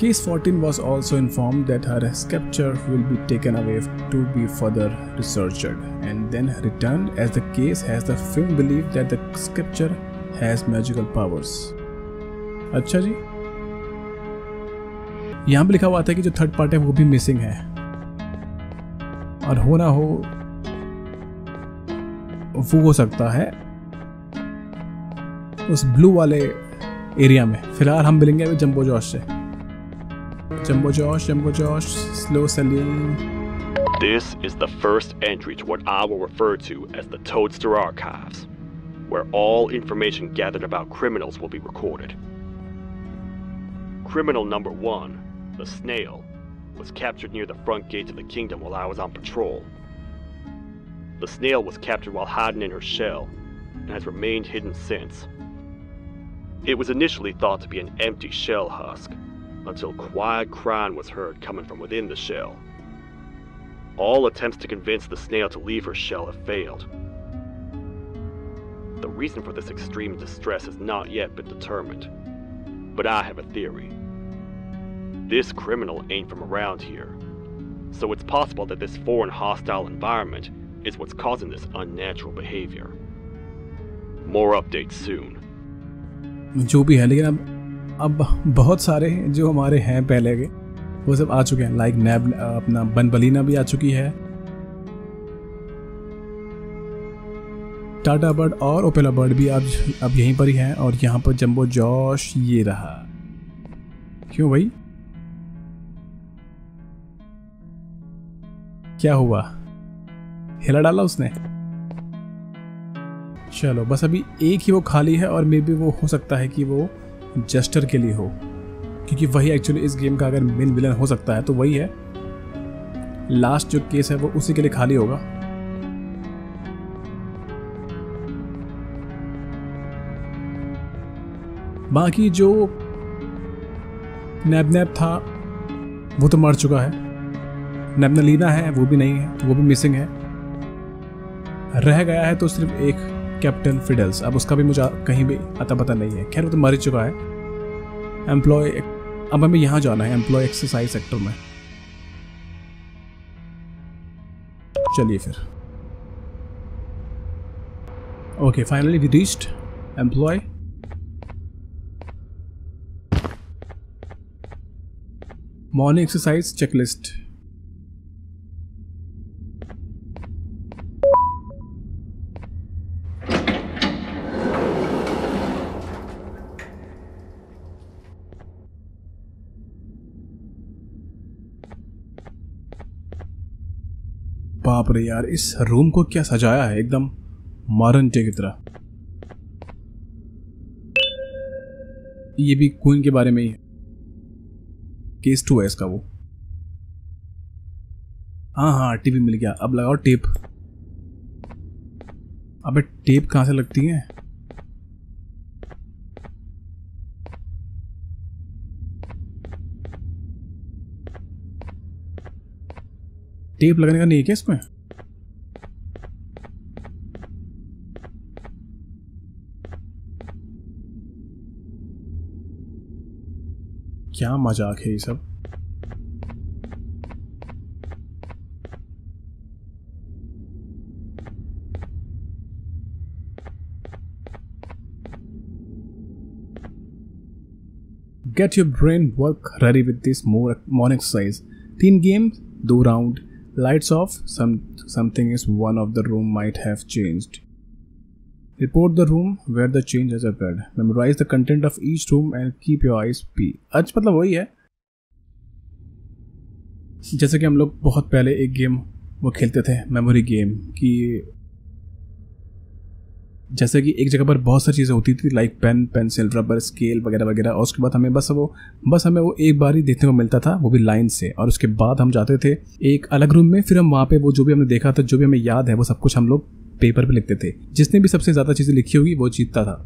Case fourteen was also informed that her capture will be taken away to be further researched and then returned, as the case has the firm belief that the capture has magical powers. अच्छा जी, यहाँ पे लिखा हुआ था कि जो थर्ड पार्ट है वो भी मिसिंग है, और हो ना हो वो हो सकता है उस ब्लू वाले एरिया में। फिलहाल हम मिलेंगे अभी जम्बो जोश से। Jumbo Josh, Jumbo Josh, slow Salim. This is the first entry to what I will refer to as the Toadster Archives, where all information gathered about criminals will be recorded. Criminal number one, the snail, was captured near the front gates of the kingdom while I was on patrol. The snail was captured while hiding in her shell and has remained hidden since. It was initially thought to be an empty shell husk, until quiet crying was heard coming from within the shell. All attempts to convince the snail to leave her shell have failed. The reason for this extreme distress has not yet been determined, but I have a theory. This criminal ain't from around here, so it's possible that this foreign hostile environment is what's causing this unnatural behavior. More updates soon. जो भी है, लेकिन अब अब बहुत सारे जो हमारे हैं पहले के वो सब आ चुके हैं। लाइक नैब, अपना बनबलीना भी आ चुकी है, टाटा बर्ड और ओपेला बर्ड भी अब अब यहीं पर ही हैं, और यहाँ पर जम्बो जोश ये रहा। क्यों भाई, क्या हुआ? हिला डाला उसने। चलो बस अभी एक ही वो खाली है, और मे बी वो हो सकता है कि वो जेस्टर के लिए हो, क्योंकि वही एक्चुअली इस गेम का अगर मेन विलन हो सकता है तो वही है। लास्ट जो केस है वो उसी के लिए खाली होगा। बाकी जो नैबनैब था वो तो मर चुका है। नैबनलीना है वो भी नहीं है, वो भी मिसिंग है। रह गया है तो सिर्फ एक कैप्टन फिडल्स, अब उसका भी मुझे कहीं भी अता पता नहीं है। खैर वो तो मर ही चुका है। एम्प्लॉय, अब हमें यहाँ जाना है एम्प्लॉय एक्सरसाइज सेक्टर में। चलिए फिर, okay finally we reached employ. Morning exercise checklist. बाप रे यार, इस रूम को क्या सजाया है, एकदम मारंटे की तरह। ये भी क्वीन के बारे में ही है, केस टू है इसका वो। हाँ हाँ टीवी मिल गया, अब लगाओ टेप। अबे टेप कहाँ से लगती है? टेप लगने का नहीं है क्या इसमें? क्या मजाक है ये सब। Get your brain work ready with this more morning exercise. Thin game, do round, lights off. Some something is one of the room might have changed. Report the room where the change has occurred. Memorize the content of each room and keep your eyes peeled. अच्छा मतलब वही है जैसे कि हम लोग बहुत पहले एक गेम वो खेलते थे मेमोरी गेम कि जैसे कि एक जगह पर बहुत सारी चीज़ें होती थी like pen pencil rubber scale वगैरह वगैरह और उसके बाद हमें बस वो बस हमें वो एक बार ही देखने को मिलता था वो भी लाइन से और उसके बाद हम जाते थे एक अलग रूम में फिर हम वहाँ पे वो जो भी हमने देखा था जो भी हमें याद है वो सब कुछ हम लोग पेपर पे लिखते थे जिसने भी सबसे ज़्यादा चीज़ें लिखी होगी वो जीतता था।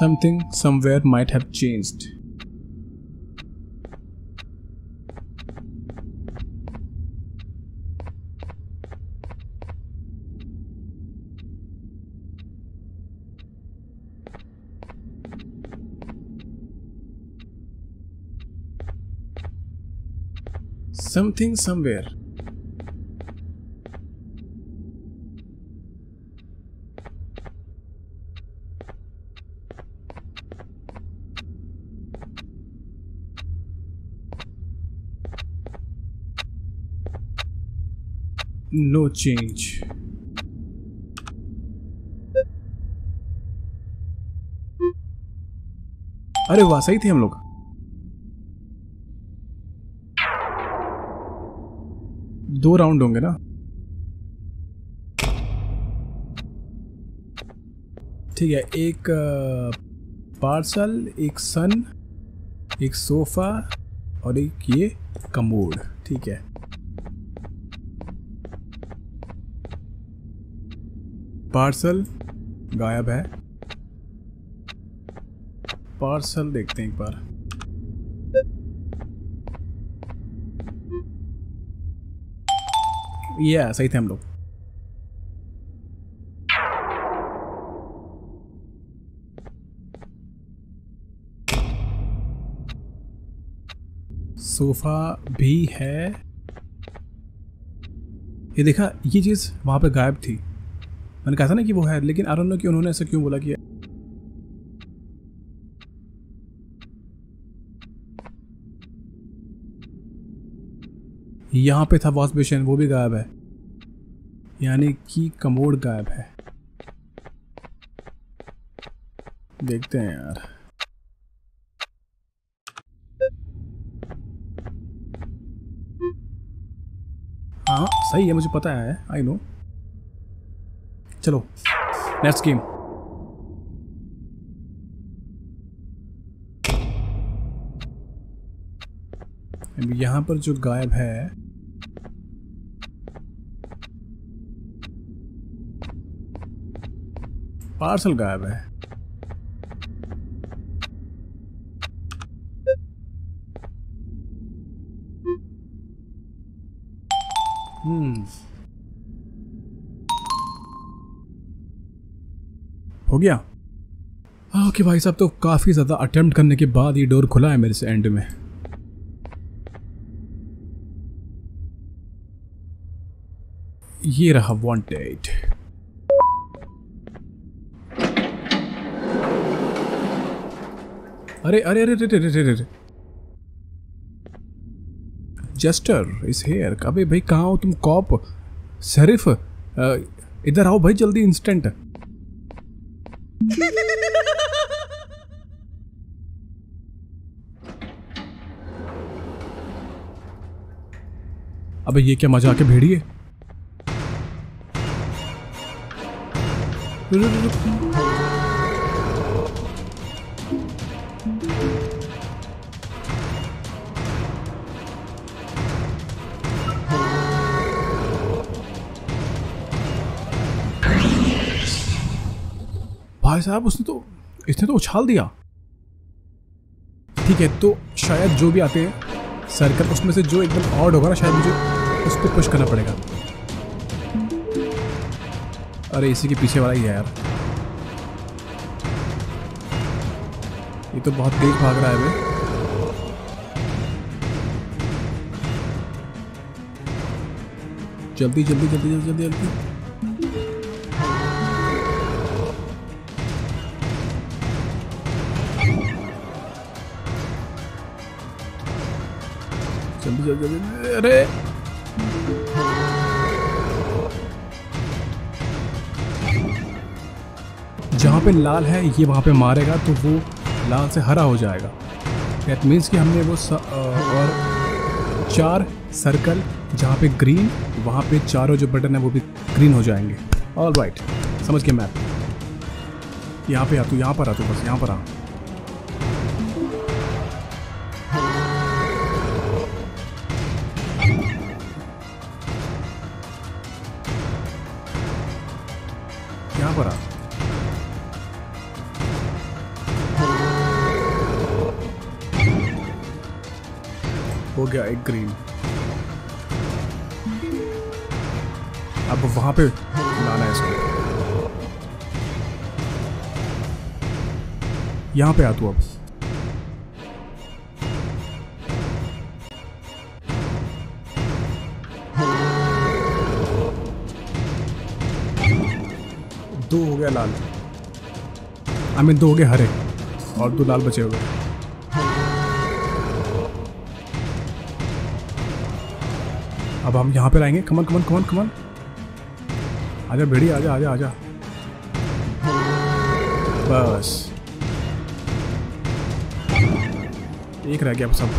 Something somewhere might have changed. Something somewhere. No change. अरे वाह सही थे हम लोग। दो राउंड होंगे ना ठीक है एक पार्सल एक सन एक सोफा और एक ये कमोड ठीक है पार्सल गायब है पार्सल देखते हैं एक बार ये yeah, सही थे हम लोग सोफा भी है ये देखा ये चीज वहां पे गायब थी मैंने कहा था ना कि वो है लेकिन आई डोंट नो कि उन्होंने ऐसा क्यों बोला कि यहाँ पे था वॉश बेसिन वो भी गायब है यानी कि कमोड गायब है देखते हैं यार हाँ सही है मुझे पता है आई नो चलो नेक्स्ट गेम अब यहाँ पर जो गायब है पार्सल गायब है हम्म हो गया ओके भाई साहब तो काफ़ी ज़्यादा अटेम्प्ट करने के बाद ये डोर खुला है मेरे से एंड में ये रहा वांटेड अरे अरे अरे अरे अरे अरे अरे जेस्टर इस हेयर अबे भाई कहाँ हो तुम कॉप शरीफ इधर आओ भाई जल्दी इंस्टेंट अबे ये क्या मजा आके भेड़िए भाई साहब उसने तो इसने तो उछाल दिया ठीक है तो शायद जो भी आते हैं सर्कल उसमें से जो एकदम ऑड होगा ना शायद मुझे उसको पुश करना पड़ेगा। अरे इसी के पीछे वाला ही है यार, ये तो बहुत तेज भाग रहा है भाई। जल्दी जल्दी जल्दी जल्दी जल्दी जल्दी अरे जहाँ पे लाल है ये वहाँ पे मारेगा तो वो लाल से हरा हो जाएगा। दैट मीन्स कि हमने वो स, और चार सर्कल जहाँ पे ग्रीन वहाँ पे चारों जो बटन है वो भी ग्रीन हो जाएंगे। ऑल राइट right, समझ के मैप। यहाँ पे आ तू, यहाँ पर आ तू, बस यहाँ पर आ। हो गया एक ग्रीन। अब वहां पे लाना है इसको। यहां पे आ तू अब। दो हो गया लाल, आई मीन दो हो गए हरे और दो लाल बचे हुए। अब हम यहाँ पे आएंगे। कमन कमन कमन कमन आजा भेड़ी, आजा आजा आजा, बस एक रह गया अब सब।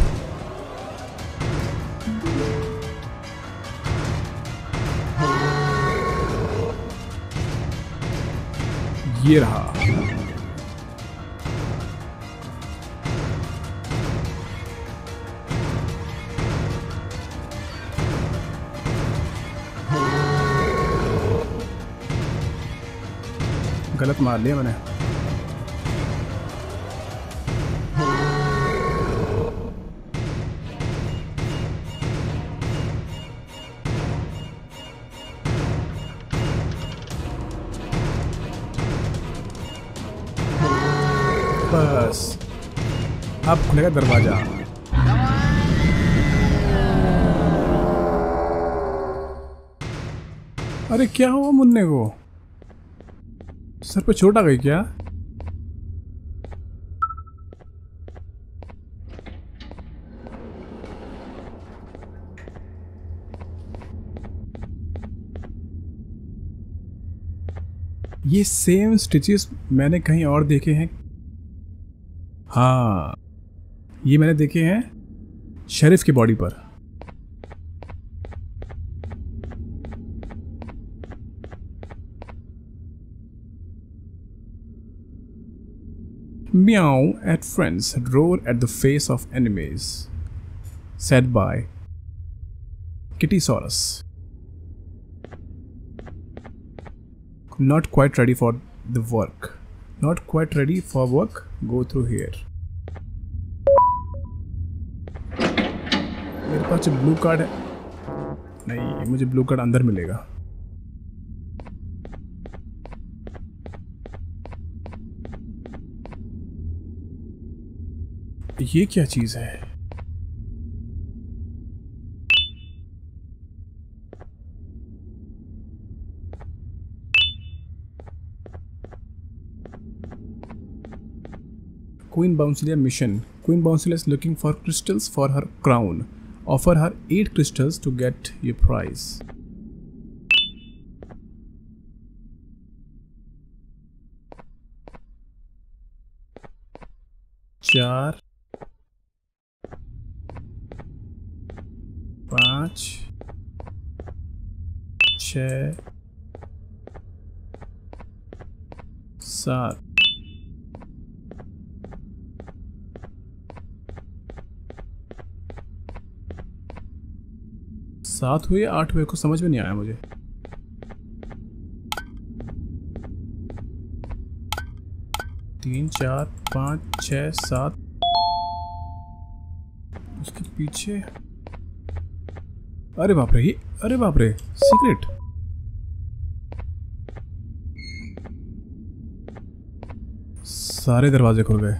ये रहा, गलत मार लिया मैंने। बस अब खुलेगा दरवाजा। अरे क्या हुआ मुन्ने को? सर पे चोट आ गई क्या? ये सेम स्टिचेस मैंने कहीं और देखे हैं। हाँ ये मैंने देखे हैं शरीफ की बॉडी पर। Meow at friends, roar at the face of enemies. Said by Kittysaurus. Not quite ready for the work. Not quite ready for work. Go through here. मेरे पास ब्लू कार्ड है। नहीं, मुझे ब्लू कार्ड अंदर मिलेगा। ये क्या चीज है? Queen Bouncylia mission. Queen Bouncylia is looking for crystals for her crown. Offer her eight crystals to get your prize. चार पाँच छः सात सात हुए आठ हुए, को समझ में नहीं आया मुझे। तीन चार पाँच छः सात, उसके पीछे अरे बाप रे, अरे बाप रे, सीक्रेट। सारे दरवाजे खुल गए।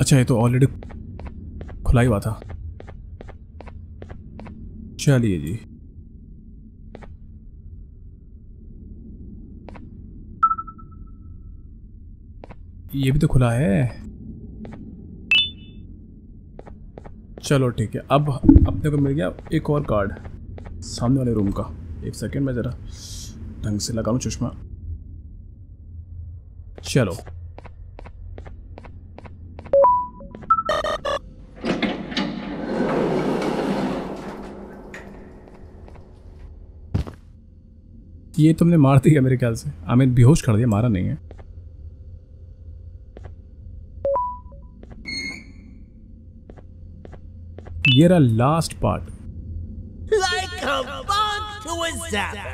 अच्छा, ये तो ऑलरेडी खुला ही हुआ था। चलिए जी, ये भी तो खुला है। चलो ठीक है, अब अपने को मिल गया एक और कार्ड सामने वाले रूम का। एक सेकेंड, मैं ज़रा ढंग से लगा लूँ चश्मा। चलो, ये तुमने मार दिया मेरे ख्याल से। अमित बेहोश कर दिया, मारा नहीं है। ये रहा last part. Like a bug to a zapper.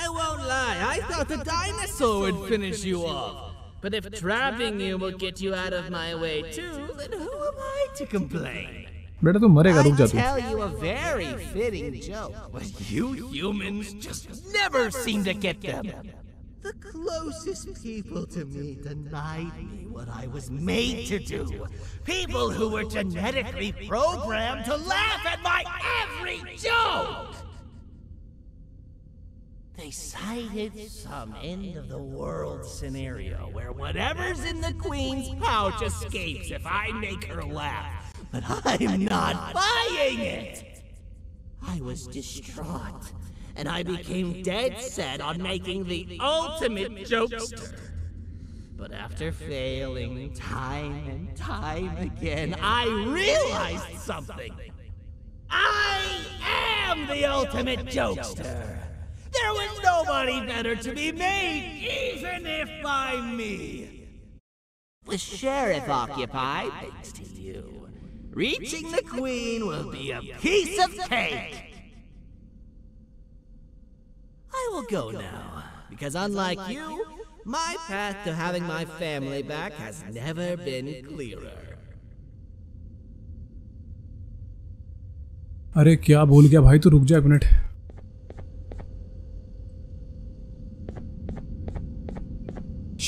I won't lie, I thought a dinosaur would finish you off. But if trapping you will get you out of my way too, then who am I to complain? बेटा तू मरेगा, रुक जा तू। I tell you a very fitting joke, but you humans just never seem to get them. The closest people to me denied me what I was made to do. People who were genetically programmed to laugh at my every joke! They cited some end-of-the-world scenario where whatever's in the Queen's pouch escapes if I make her laugh. But I'm not buying it! I was distraught. And I became dead set on making the ultimate jokester. But after failing time and time again, I realized something. I am the ultimate jokester. There was nobody better to be made, even if by me. The sheriff occupied, thanks to you. Reaching the Queen will be a piece of cake. I will go now, because unlike you, my path to having my family back has never been clearer. अरे क्या बोल गया भाई तू, रुक जा एक मिनट।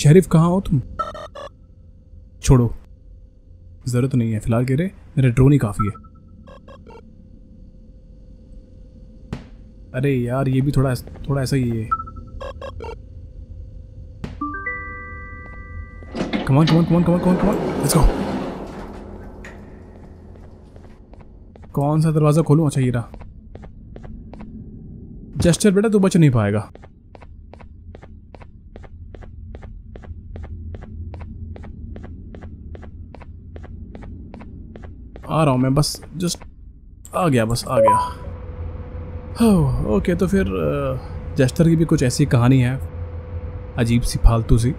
शरीफ कहाँ हो तुम? छोड़ो, जरूरत नहीं है फिलहाल के रे, मेरा ड्रोन ही काफी है। अरे यार, ये भी थोड़ा थोड़ा ऐसा ही है। Come on come on come on come on come on, let's go. कौन सा दरवाजा खोलूं? अच्छा, ये रहा। जेस्टर बेटा तू बच नहीं पाएगा। आ रहा हूं मैं, बस जस्ट आ गया, बस आ गया। ओह ओके, तो फिर जेस्टर की भी कुछ ऐसी कहानी है, अजीब सी, फालतू सी।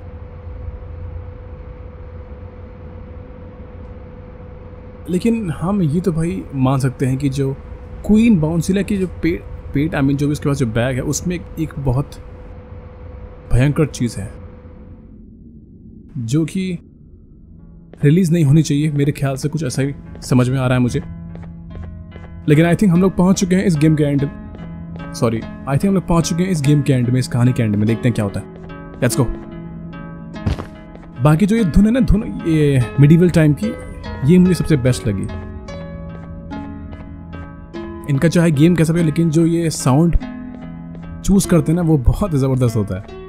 लेकिन हम ये तो भाई मान सकते हैं कि जो क्वीन बाउंसिलिया की जो पेट पेट आई मीन जो भी उसके पास जो बैग है, उसमें एक बहुत भयंकर चीज़ है जो कि रिलीज़ नहीं होनी चाहिए। मेरे ख्याल से कुछ ऐसा ही समझ में आ रहा है मुझे। लेकिन आई थिंक हम लोग पहुंच चुके हैं इस गेम के एंड, सॉरी आई थिंक हम लोग पहुंच चुके हैं इस गेम के एंड में, इस कहानी के एंड में। देखते हैं क्या होता है, लेट्स गो। बाकी जो ये धुन है ना, धुन ये मिडीवल टाइम की, ये मुझे सबसे बेस्ट लगी। इनका चाहे गेम कैसा भी, लेकिन जो ये साउंड चूज करते हैं ना, वो बहुत ज़बरदस्त होता है।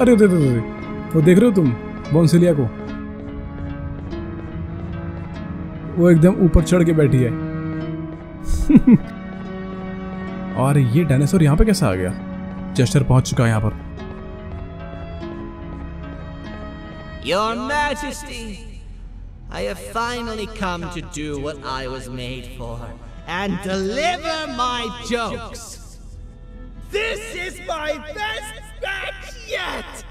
अरे अरे अरे, वो देख रहे हो तुम बाउंसिलिया को, वो एकदम ऊपर चढ़ के बैठी है। और ये डायनासोर यहाँ पे कैसा आ गया? जेस्टर पहुंच चुका है यहाँ पर। Your Majesty, I have finally come to do what I was made for and deliver my jokes. This is my best batch yet!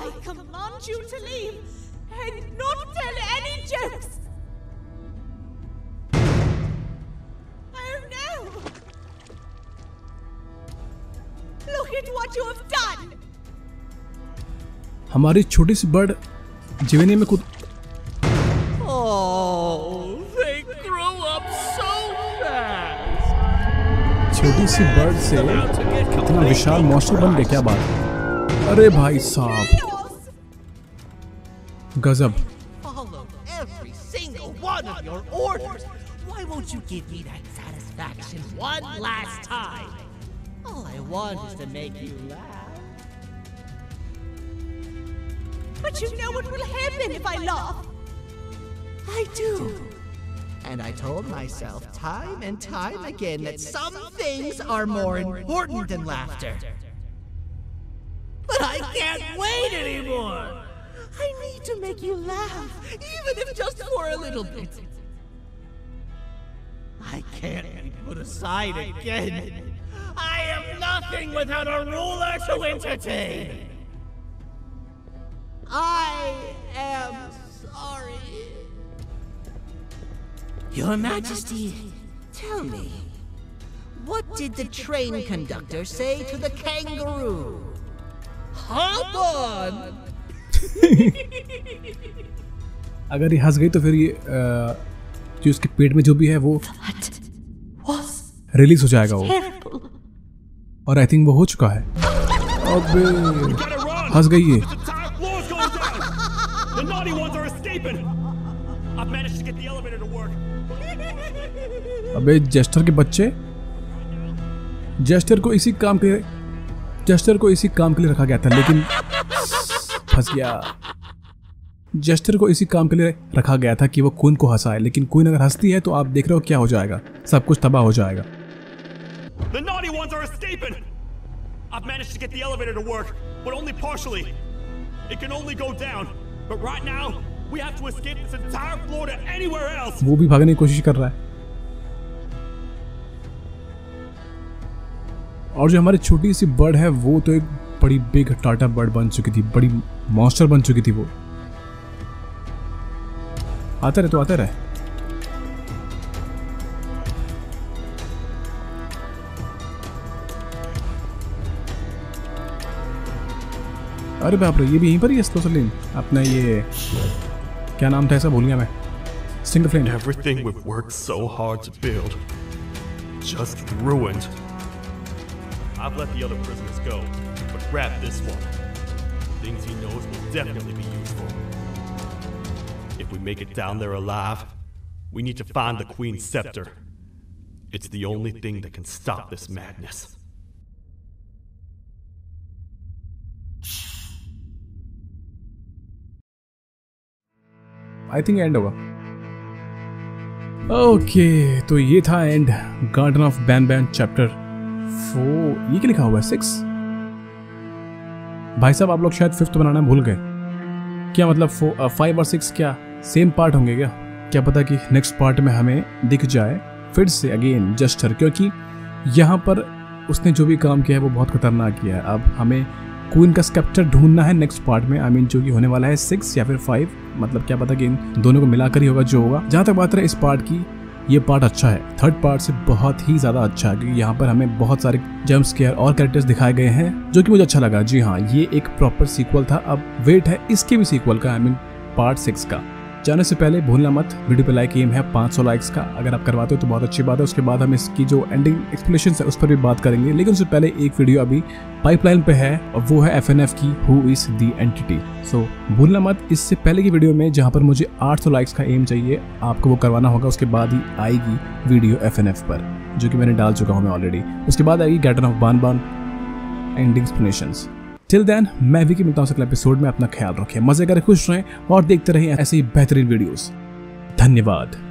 I command you to leave and not tell any jokes! Look at what you have done. हमारी छोटी सी बर्ड जीवनी में खुद छोटी सी बर्ड से इतना विशाल मॉन्स्टर बन गया, क्या बात। अरे भाई साहब गजब। Why won't you give me that satisfaction one last time? All I want is to make you laugh. But you know what will happen if I laugh. I do. And I told myself time and time again that some things are more important than laughter. But I can't wait anymore. I need to make you laugh, even if just for a little bit. I can't be put aside again. I am nothing without a ruler to entertain. I am sorry. Your Majesty, tell me, what did the train conductor say to the kangaroo? Hop on! अगर ये हंस गई तो फिर ये जो उसके पेट में जो भी है वो रिलीज हो जाएगा वो, और आई थिंक वो हो चुका है। अबे हंस गई ये। अबे जेस्टर के बच्चे, जेस्टर को इसी काम के जेस्टर को इसी काम के लिए रखा गया था, लेकिन फंस गया। जेस्टर को इसी काम के लिए रखा गया था कि वो क्वीन को हंसाए, लेकिन क्वीन अगर हंसती है तो आप देख रहे हो क्या हो जाएगा, सब कुछ तबाह हो जाएगा। The naughty ones are escaping. I've managed to get the elevator to work, but only partially. It can only go down, but right now we have to escape this entire floor to anywhere else. वो भी भागने की कोशिश कर रहा है। और जो हमारी छोटी सी बर्ड है वो तो एक बड़ी बिग टाटा बर्ड बन चुकी थी, बड़ी मॉन्स्टर बन चुकी थी वो। आता रहे तो आता रहे। अरे बाप रे, ये भी यहीं पर ही है स्लोसलीन। अपना ये क्या नाम था ऐसा भूल गया मैं। Stinger Flint. Everything we've worked so hard to build just ruined. I've let the other prisoners go, but grab this one. Things he knows will definitely be useful. If we make it down there alive, we need to find the Queen's scepter. It's the only thing that can stop this madness. I think end होगा. Okay, तो ये था end Garden of Banban chapter four. ये क्या लिखा हुआ है six? भाई साहब आप लोग शायद fifth बनाना भूल गए. क्या मतलब फोर फाइव और सिक्स क्या सेम पार्ट होंगे क्या? क्या पता कि नेक्स्ट पार्ट में हमें दिख जाए फिर से अगेन जेस्टर, क्योंकि यहाँ पर उसने जो भी काम किया है वो बहुत खतरनाक किया है। अब हमें क्वीन का स्कैप्टर ढूंढना है नेक्स्ट पार्ट में, आई मीन जो कि होने वाला है सिक्स या फिर फाइव, मतलब क्या पता कि इन दोनों को मिलाकर ही होगा जो होगा। जहाँ तक बात रहे इस पार्ट की, ये पार्ट अच्छा है, थर्ड पार्ट से बहुत ही ज़्यादा अच्छा है, क्योंकि यहाँ पर हमें बहुत सारे जंप स्केयर और कैरेक्टर्स दिखाए गए हैं जो कि मुझे अच्छा लगा। जी हाँ, ये एक प्रॉपर सीक्वल था। अब वेट है इसके भी सीक्वल का, आई मीन पार्ट सिक्स का। जाने से पहले भूलना मत, वीडियो पे लाइक एम है पाँच सौ लाइक्स का, अगर आप करवाते हो तो बहुत अच्छी बात है। उसके बाद हम इसकी जो एंडिंग एक्सप्लेनेशन है उस पर भी बात करेंगे, लेकिन उससे पहले एक वीडियो अभी पाइपलाइन पे है और वो है एफ एन एफ की who is the entity. So भूलना मत, इससे पहले की वीडियो में जहाँ पर मुझे आठ सौ लाइक्स का एम चाहिए, आपको वो करवाना होगा, उसके बाद ही आएगी वीडियो एफ एन एफ पर जो कि मैंने डाल चुका हूँ मैं ऑलरेडी। उसके बाद आएगी garden of Banban ending explanations. Till then मैं वी के मिलता हूँ अगले एपिसोड में। अपना ख्याल रखें, मजे करें, खुश रहें और देखते रहें ऐसे ही बेहतरीन वीडियोस। धन्यवाद।